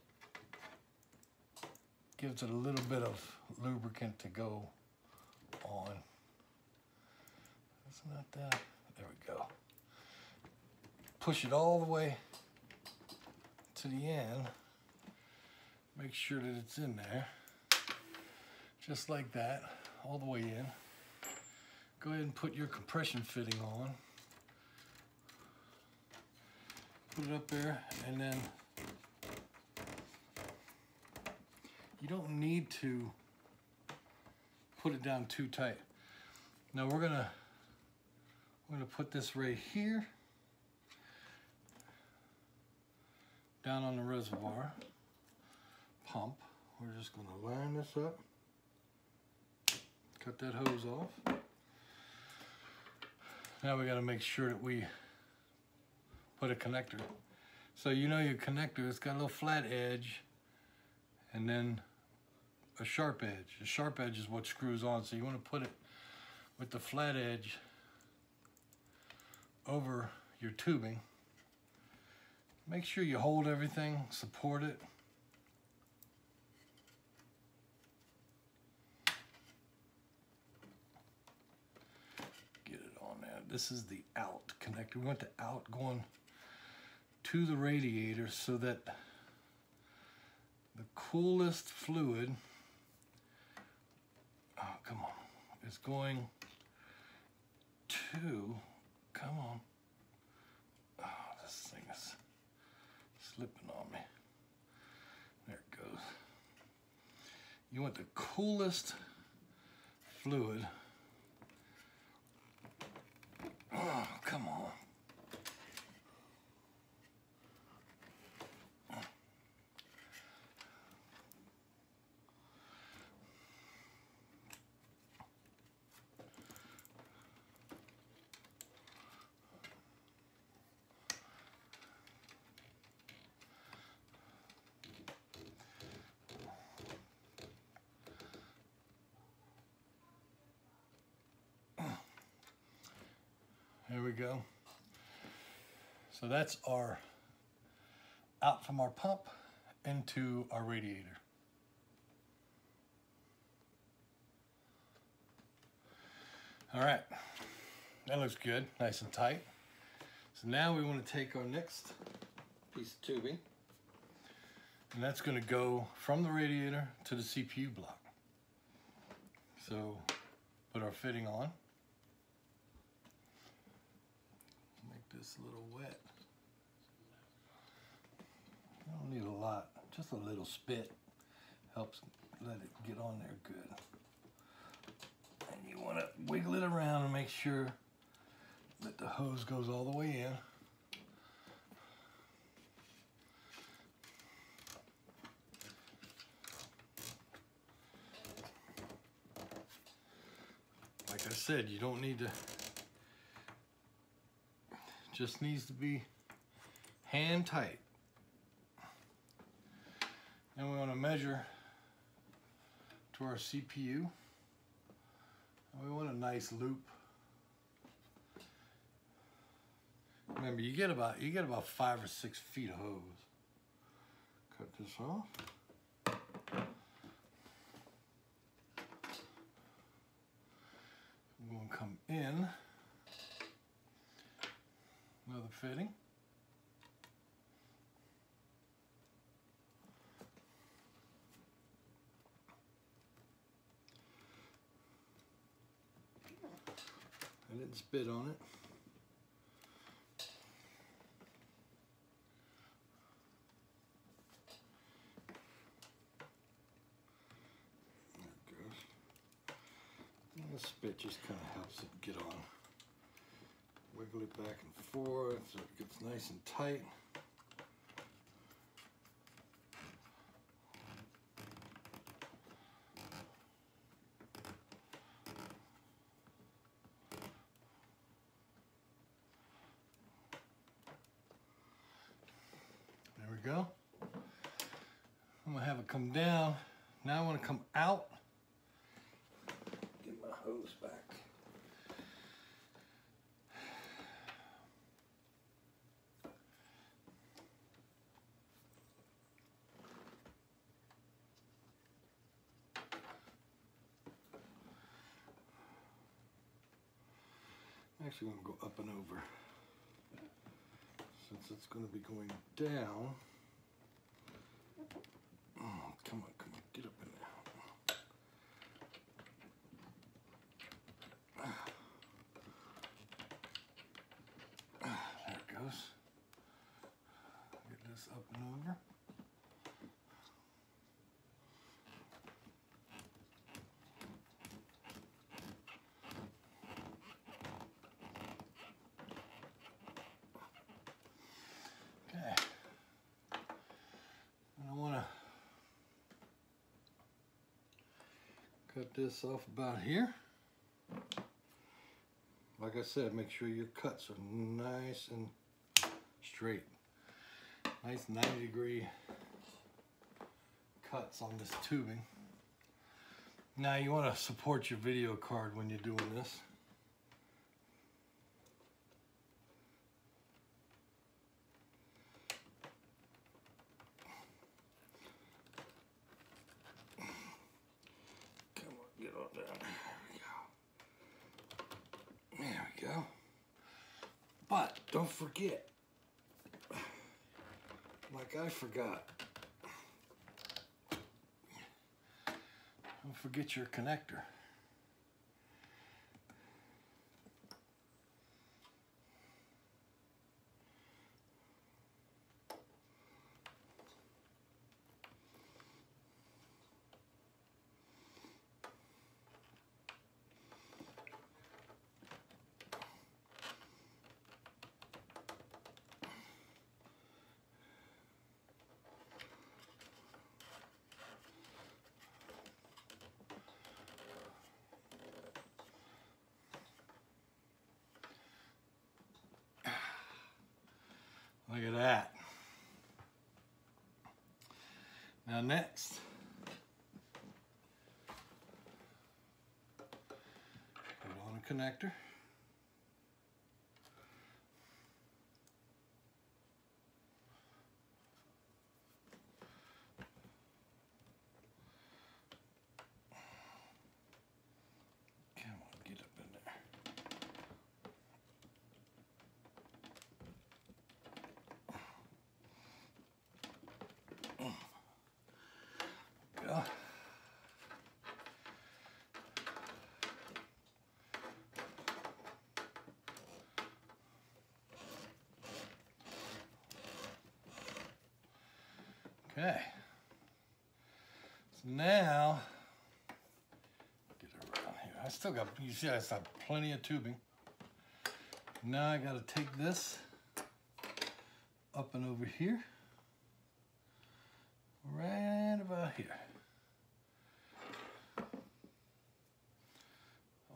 gives it a little bit of lubricant to go on. That's not that. There we go. Push it all the way to the end. Make sure that it's in there. Just like that, all the way in. Go ahead and put your compression fitting on. Put it up there, and then you don't need to put it down too tight. Now we're gonna we're gonna put this right here down on the reservoir pump. We're just gonna line this up. Cut that hose off. Now we gotta make sure that we put a connector. So you know your connector, it's got a little flat edge and then a sharp edge. The sharp edge is what screws on, so you want to put it with the flat edge over your tubing. Make sure you hold everything, support it. Get it on there. This is the out connector. We want the out going to the radiator so that the coolest fluid, oh come on, is going to, come on, oh this thing is slipping on me, there it goes. You want the coolest fluid, oh come on. There we go. So that's our out from our pump into our radiator. All right, that looks good, nice and tight. So now we want to take our next piece of tubing, and that's going to go from the radiator to the C P U block. So put our fitting on. This little wet. I don't need a lot, just a little spit helps let it get on there good. And you want to wiggle it around and make sure that the hose goes all the way in. like I said, you don't need to, just needs to be hand tight. Then we want to measure to our C P U. We want a nice loop. Remember, you get about you get about five or six feet of hose. Cut this off. We're going to come in another fitting. I didn't spit on it. There it goes. And the spit just kind of helps it get on. Wiggle it back and forth so it gets nice and tight. Go. I'm gonna have it come down. Now I want to come out. Get my hose back. I'm actually gonna go up and over. Since it's gonna be going down. Come on, come on, get up in there. There it goes. Get this up and over. Cut this off about here. Like I said, make sure your cuts are nice and straight. Nice ninety degree cuts on this tubing. Now you want to support your video card when you're doing this. But don't forget, like I forgot, don't forget your connector. Look at that. Now next, put on a connector. Okay, so now, get around here. I still got, you see I still have plenty of tubing. Now I gotta take this up and over here, right about here.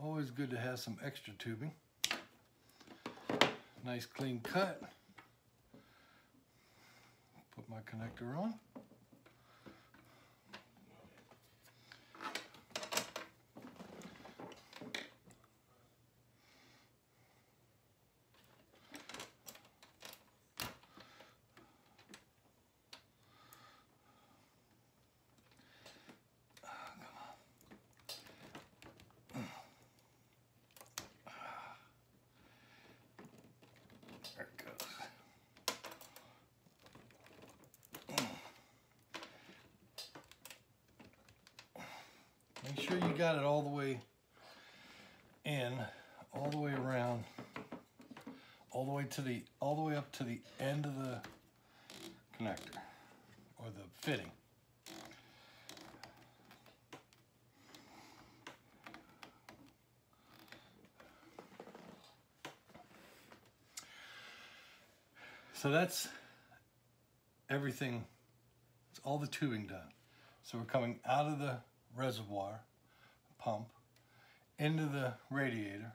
Always good to have some extra tubing. Nice clean cut. Put my connector on. Make sure you got it all the way in, all the way around, all the way to the, all the way up to the end of the connector or the fitting. So that's everything. It's all the tubing done. So we're coming out of the reservoir pump into the radiator,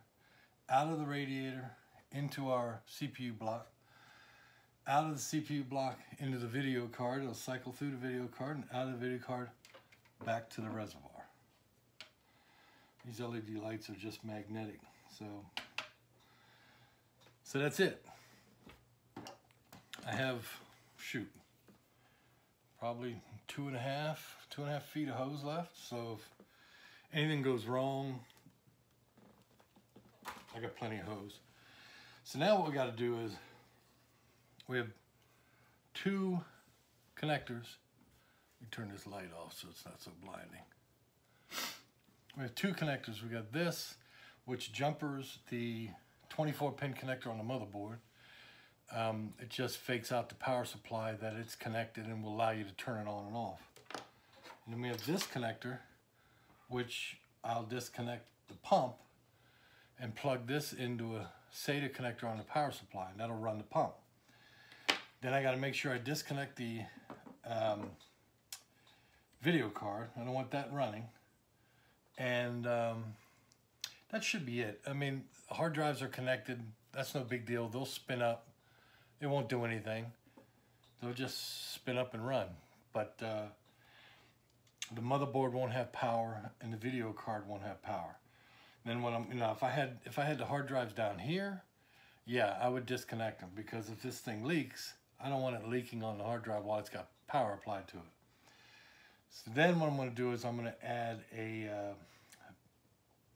out of the radiator into our C P U block, out of the C P U block into the video card. It'll cycle through the video card and out of the video card back to the reservoir. These L E D lights are just magnetic, so so that's it. I have, shoot, probably two and a half two and a half feet of hose left, so if anything goes wrong, I got plenty of hose. So now what we got to do is, we have two connectors. Let me turn this light off so it's not so blinding. We have two connectors. We got this, which jumpers the twenty-four pin connector on the motherboard. Um, it just fakes out the power supply that it's connected and will allow you to turn it on and off. And then we have this connector, which I'll disconnect the pump and plug this into a SATA connector on the power supply, and that'll run the pump. Then I got to make sure I disconnect the um, video card. I don't want that running. And um, that should be it. I mean, hard drives are connected. That's no big deal. They'll spin up. It won't do anything. They'll just spin up and run. But uh, the motherboard won't have power, and the video card won't have power. And then when I'm, you know, if I had, if I had the hard drives down here, yeah, I would disconnect them, because if this thing leaks, I don't want it leaking on the hard drive while it's got power applied to it. So then what I'm going to do is I'm going to add a uh,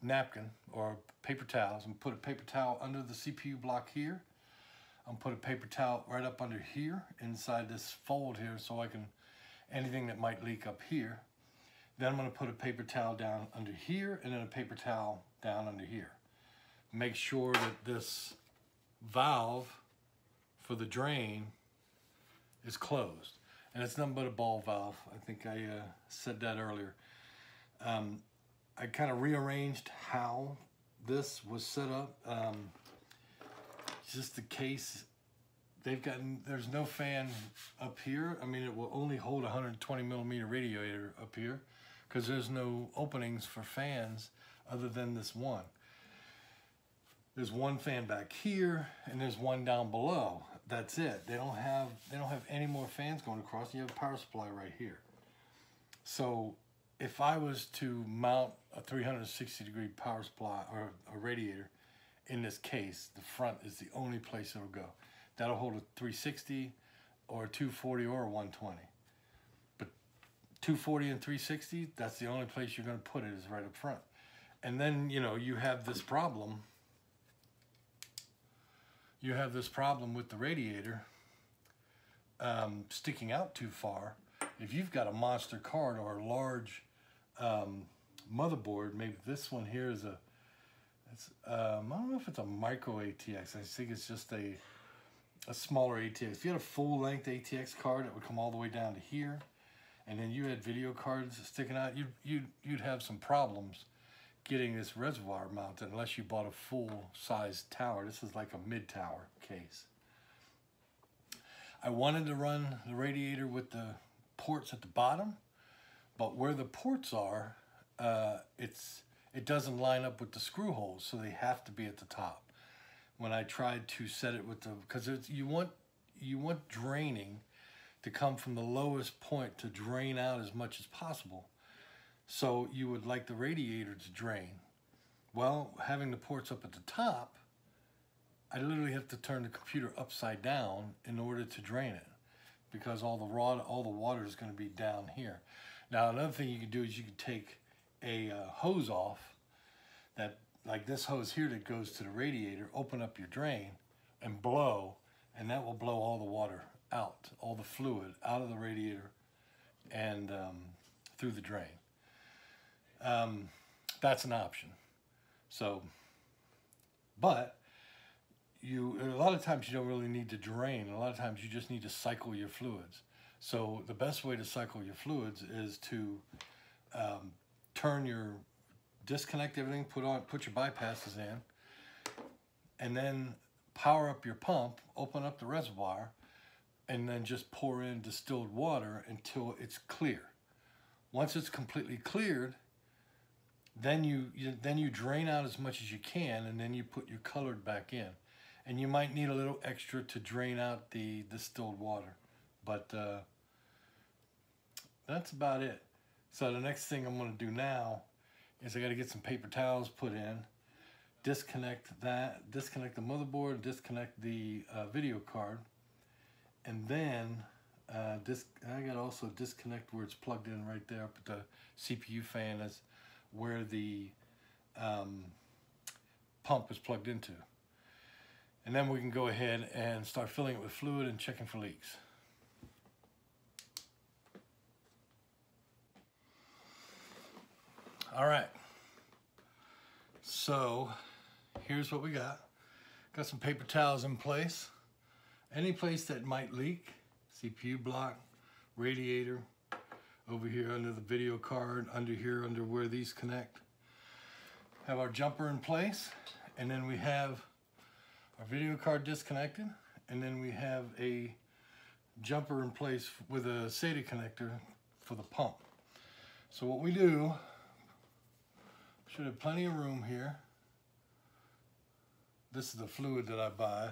napkin or paper towels and put a paper towel under the C P U block here. I'll put a paper towel right up under here inside this fold here, so I can, anything that might leak up here. Then I'm going to put a paper towel down under here, and then a paper towel down under here. Make sure that this valve for the drain is closed. And it's nothing but a ball valve. I think I uh, said that earlier. Um, I kind of rearranged how this was set up. Um, just the case, they've gotten, there's no fan up here. I mean, it will only hold one hundred twenty millimeter radiator up here, because there's no openings for fans other than this one. There's one fan back here, and there's one down below. That's it. They don't have they don't have any more fans going across. You have a power supply right here. So if I was to mount a three hundred sixty degree power supply or a radiator in this case, the front is the only place it'll go. That'll hold a three sixty or a two forty or a one twenty. But two forty and three sixty, that's the only place you're going to put it, is right up front. And then, you know, you have this problem. You have this problem with the radiator um, sticking out too far. If you've got a monster card or a large um, motherboard, maybe this one here is a, it's, um, I don't know if it's a micro A T X. I think it's just a, a smaller A T X. If you had a full-length A T X card, it would come all the way down to here, and then you had video cards sticking out, you'd, you'd, you'd have some problems getting this reservoir mounted unless you bought a full-size tower. This is like a mid-tower case. I wanted to run the radiator with the ports at the bottom, but where the ports are, uh, it's it doesn't line up with the screw holes, so they have to be at the top. When I tried to set it with the, because it's, you want you want draining to come from the lowest point to drain out as much as possible. So you would like the radiator to drain. Well, having the ports up at the top, I literally have to turn the computer upside down in order to drain it, because all the raw, all the water is going to be down here. Now, another thing you can do is you can take a uh, hose off, that like this hose here that goes to the radiator, open up your drain and blow, and that will blow all the water out, all the fluid out of the radiator and um, through the drain. Um, that's an option. So, but you, a lot of times you don't really need to drain. A lot of times you just need to cycle your fluids. So the best way to cycle your fluids is to um, turn your, disconnect everything, put on, put your bypasses in, and then power up your pump, open up the reservoir, and then just pour in distilled water until it's clear. Once it's completely cleared, then you, you then you drain out as much as you can, and then you put your colored back in. And you might need a little extra to drain out the distilled water, but uh, that's about it. So the next thing I'm going to do now is I got to get some paper towels put in, disconnect that, disconnect the motherboard, disconnect the uh, video card. And then uh, dis I gotta also disconnect where it's plugged in right there up at the C P U fan, is where the um, pump is plugged into. And then we can go ahead and start filling it with fluid and checking for leaks. All right, so here's what we got. Got some paper towels in place. Any place that might leak, C P U block, radiator, over here under the video card, under here, under where these connect. Have our jumper in place, and then we have our video card disconnected, and then we have a jumper in place with a SATA connector for the pump. So what we do, should have plenty of room here. This is the fluid that I buy.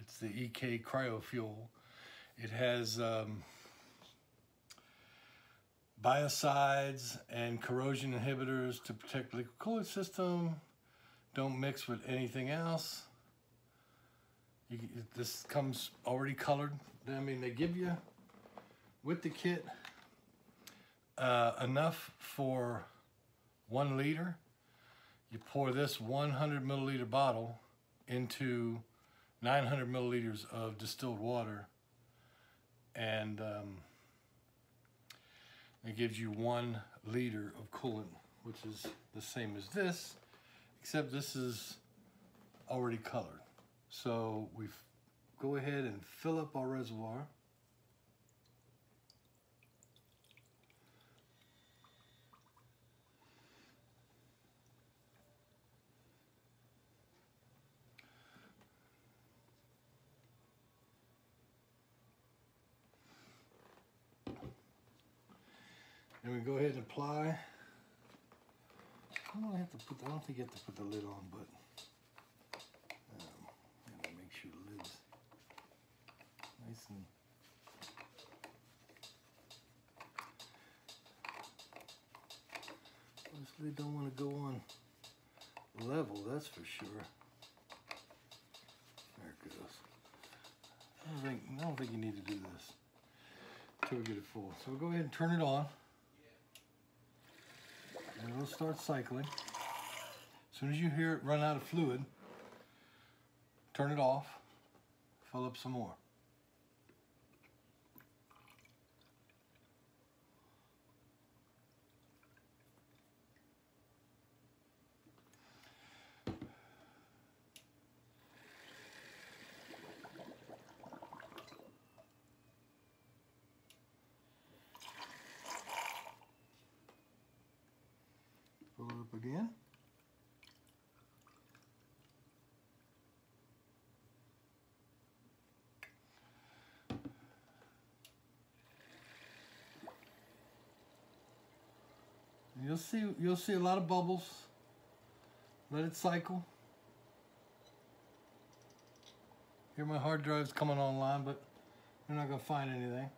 It's the E K Cryo Fuel. It has um, biocides and corrosion inhibitors to protect liquid cooling system. Don't mix with anything else. You, this comes already colored. I mean, they give you, with the kit, uh, enough for one liter. You pour this one hundred milliliter bottle into nine hundred milliliters of distilled water, and um, it gives you one liter of coolant, which is the same as this, except this is already colored. So we go ahead and fill up our reservoir. And we go ahead and apply. I don't have to put. I don't think you have to put the lid on, but um, I'm gonna make sure the lid's nice and. Obviously, they don't want to go on level. That's for sure. There it goes. I don't think. I don't think you need to do this until we get it full. So we'll go ahead and turn it on. And it'll start cycling. As soon as you hear it run out of fluid, turn it off, fill up some more. Again. You'll see you'll see a lot of bubbles Let it cycle. Here my hard drive's coming online, but we're not going to find anything.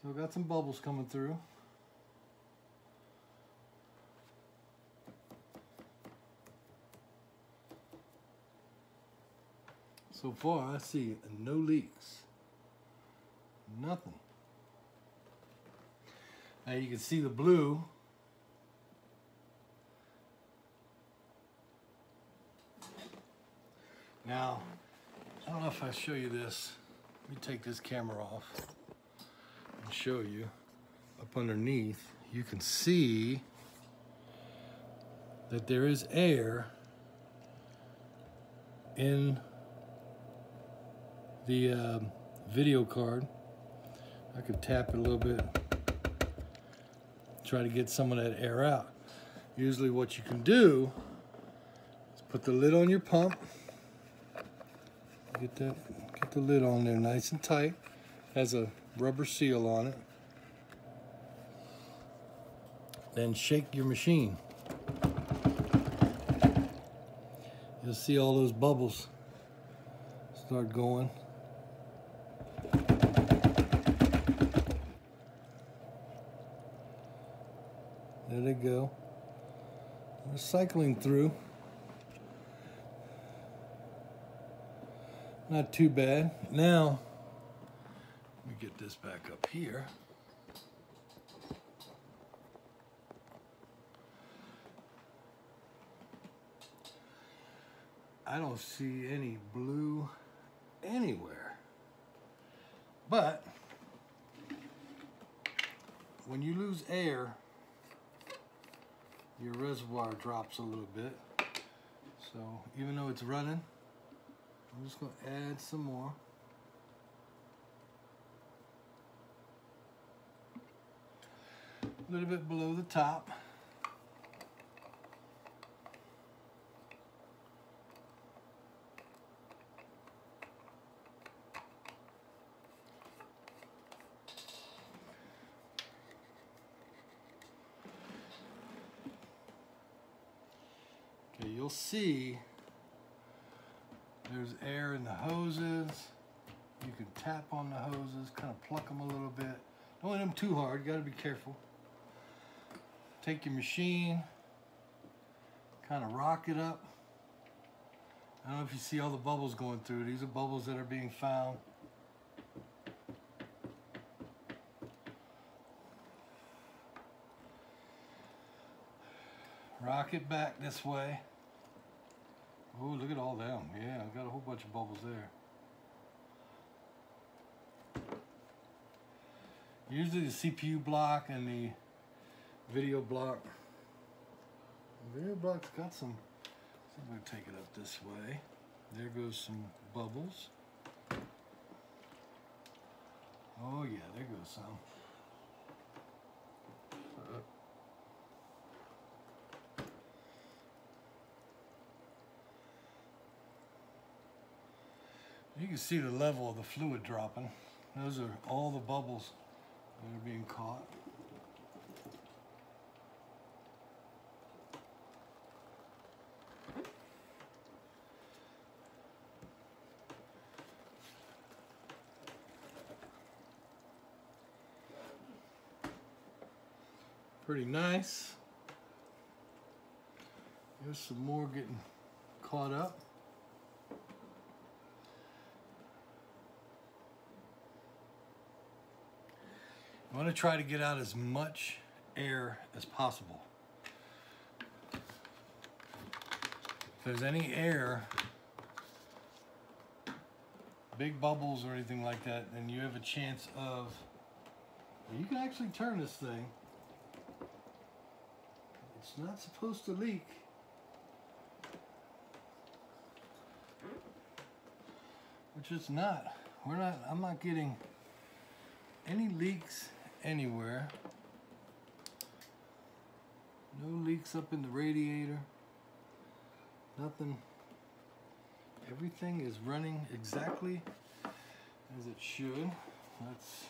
So we've got some bubbles coming through. So far I see no leaks, nothing. Now you can see the blue. Now, I don't know if I show you this. Let me take this camera off and show you. Up underneath, you can see that there is air in the um, video card. I could tap it a little bit, try to get some of that air out. Usually what you can do is put the lid on your pump, get that, get the lid on there nice and tight. It has a rubber seal on it. Then shake your machine. You'll see all those bubbles start going. There they go. We're cycling through. Not too bad. Now, let me get this back up here. I don't see any blue anywhere. But when you lose air, your reservoir drops a little bit. So even though it's running, I'm just going to add some more. A little bit below the top. Okay, you'll see there's air in the hoses. You can tap on the hoses, kind of pluck them a little bit. Don't let them too hard, you gotta be careful. Take your machine, kind of rock it up. I don't know if you see all the bubbles going through. These are bubbles that are being found. Rock it back this way. Oh, look at all them. Yeah, I've got a whole bunch of bubbles there. Usually the C P U block and the video block. The video block's got some. I'm going to take it up this way. There goes some bubbles. Oh yeah, there goes some. You can see the level of the fluid dropping. Those are all the bubbles that are being caught. Pretty nice. There's some more getting caught up. I'm going to try to get out as much air as possible. If there's any air, big bubbles or anything like that, then you have a chance of, you can actually turn this thing. It's not supposed to leak. Which it's not. We're not, I'm not getting any leaks anywhere. No leaks up in the radiator. Nothing. Everything is running exactly as it should. Let's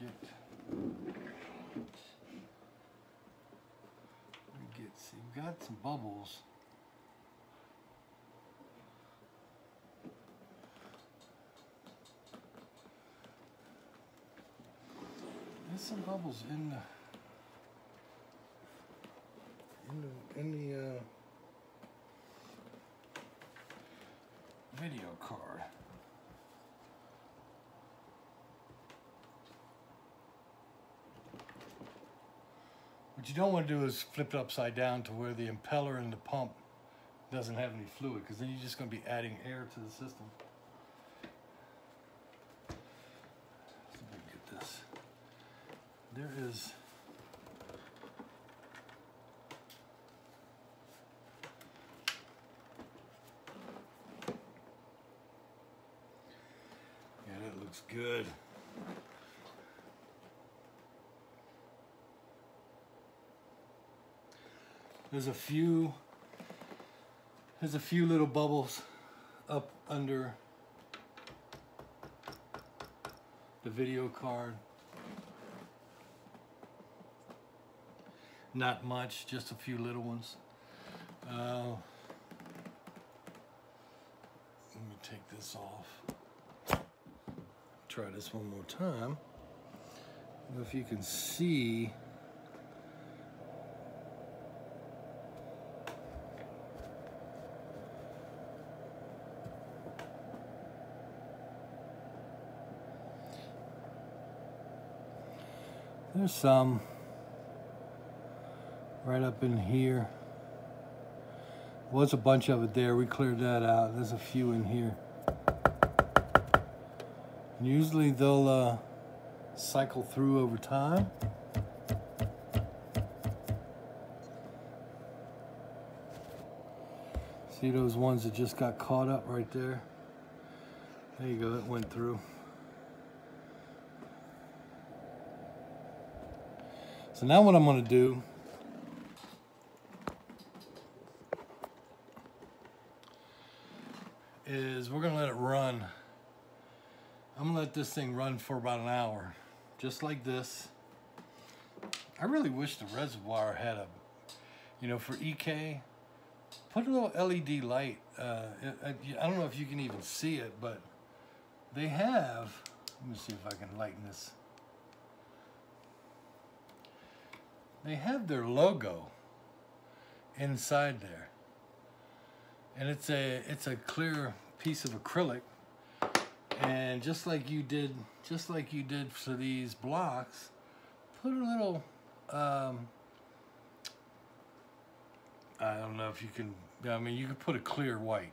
get got some bubbles. There's some bubbles in the in the, in the uh, video card. What you don't want to do is flip it upside down to where the impeller and the pump doesn't have any fluid, because then you're just going to be adding air to the system. Let's see if we can get this. There is yeah, that looks good. There's a few, there's a few little bubbles up under the video card. Not much, just a few little ones. Uh, let me take this off. Try this one more time. I don't know if you can see. There's some right up in here. Was a bunch of it there. We cleared that out. There's a few in here. And usually they'll uh, cycle through over time. See those ones that just got caught up right there? There you go, that went through. So now what I'm going to do is we're going to let it run. I'm going to let this thing run for about an hour, just like this. I really wish the reservoir had a, you know, for E K, put a little L E D light. Uh, I, I don't know if you can even see it, but they have, let me see if I can lighten this. They have their logo inside there, and it's a it's a clear piece of acrylic, and just like you did just like you did for these blocks, put a little um, I don't know if you can, I mean you could put a clear white,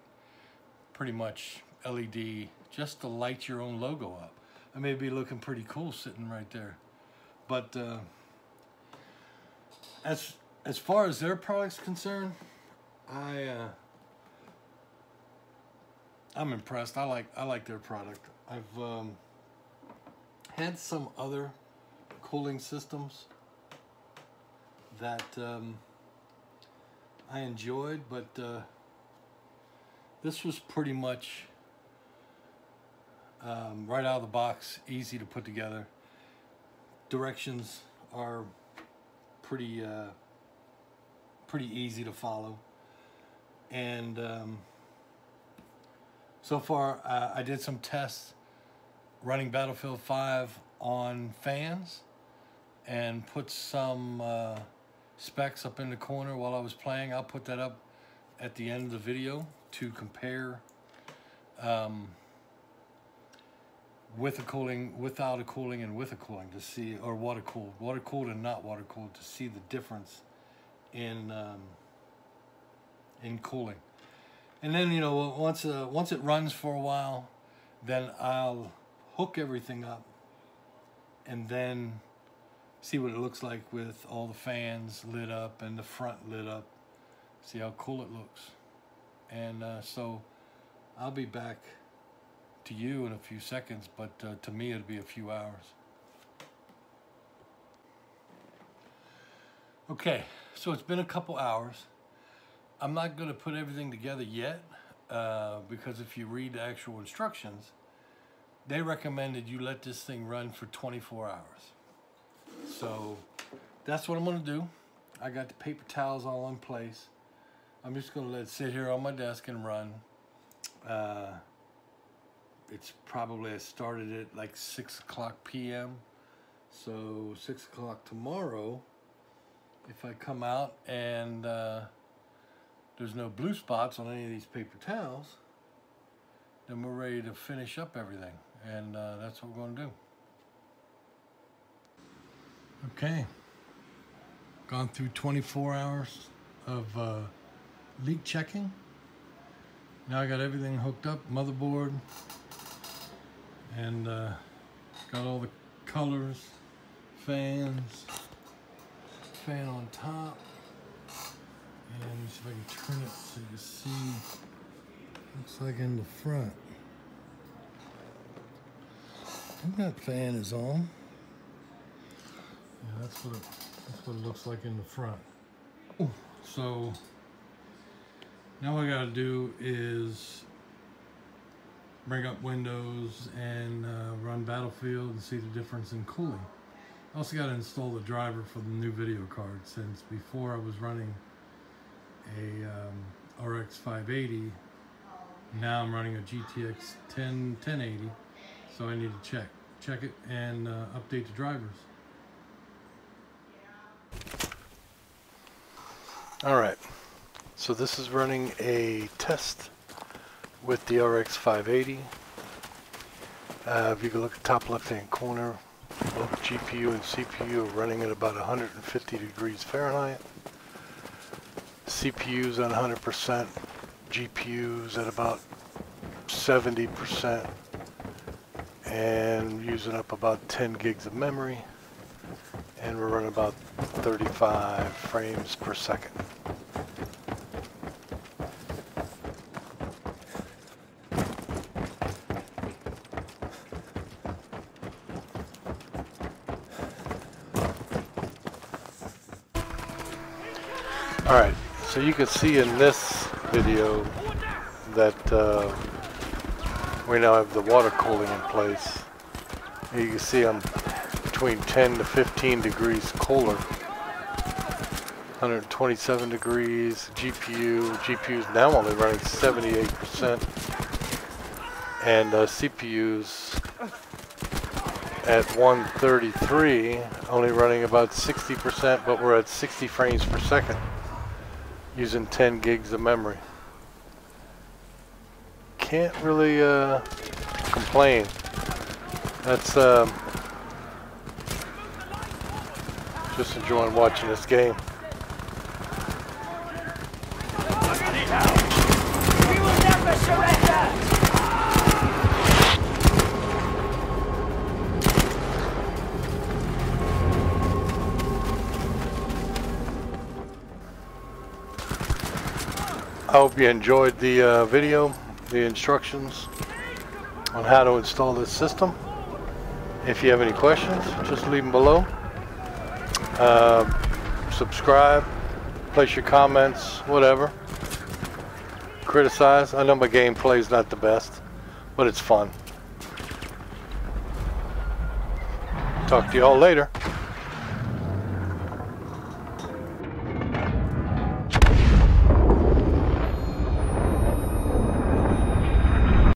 pretty much L E D, just to light your own logo up. It may be looking pretty cool sitting right there, but uh, As, as far as their product's concerned, I, uh, I'm impressed. I like, I like their product. I've um, had some other cooling systems that um, I enjoyed, but uh, this was pretty much um, right out of the box, easy to put together. Directions are pretty uh, pretty easy to follow, and um, so far uh, I did some tests running Battlefield five on fans and put some uh, specs up in the corner while I was playing. I'll put that up at the end of the video to compare um, with a cooling, without a cooling, and with a cooling to see, or water cooled, water cooled and not water cooled, to see the difference in um, in cooling. And then you know once uh, once it runs for a while, then I'll hook everything up and then see what it looks like with all the fans lit up and the front lit up. See how cool it looks. And uh, so I'll be back to you in a few seconds, but uh, to me it'd be a few hours. Okay, so it's been a couple hours. I'm not going to put everything together yet, uh, because if you read the actual instructions, they recommended you let this thing run for twenty-four hours. So that's what I'm going to do. I got the paper towels all in place. I'm just gonna let it sit here on my desk and run. Uh, it's probably, I started at like six o'clock P M So six o'clock tomorrow, if I come out and uh, there's no blue spots on any of these paper towels, then we're ready to finish up everything. And uh, that's what we're gonna do. Okay, gone through twenty-four hours of uh, leak checking. Now I got everything hooked up, motherboard, and uh, got all the colors, fans, fan on top, and see if I can turn it so you can see, looks like in the front. I think that fan is on. Yeah, that's what it, that's what it looks like in the front. Ooh. So now what I gotta do is bring up Windows and uh, run Battlefield and see the difference in cooling. I also gotta install the driver for the new video card, since before I was running a um, R X five eighty, now I'm running a G T X ten eighty, so I need to check check it and uh, update the drivers. Alright, so this is running a test with the R X five eighty. Uh, if you can look at the top left hand corner, both G P U and C P U are running at about one hundred fifty degrees Fahrenheit. C P U's at one hundred percent, G P U's at about seventy percent, and using up about ten gigs of memory, and we're running about thirty-five frames per second. Alright, so you can see in this video that uh, we now have the water cooling in place. You can see I'm between ten to fifteen degrees cooler. one hundred twenty-seven degrees, G P U. G P U's now only running seventy-eight percent. And uh, C P U's at one thirty-three, only running about sixty percent, but we're at sixty frames per second, using ten gigs of memory. Can't really uh, complain. That's um, just enjoying watching this game. I hope you enjoyed the uh, video, the instructions on how to install this system. If you have any questions, just leave them below. Uh, subscribe, place your comments, whatever. Criticize. I know my gameplay is not the best, but it's fun. Talk to you all later.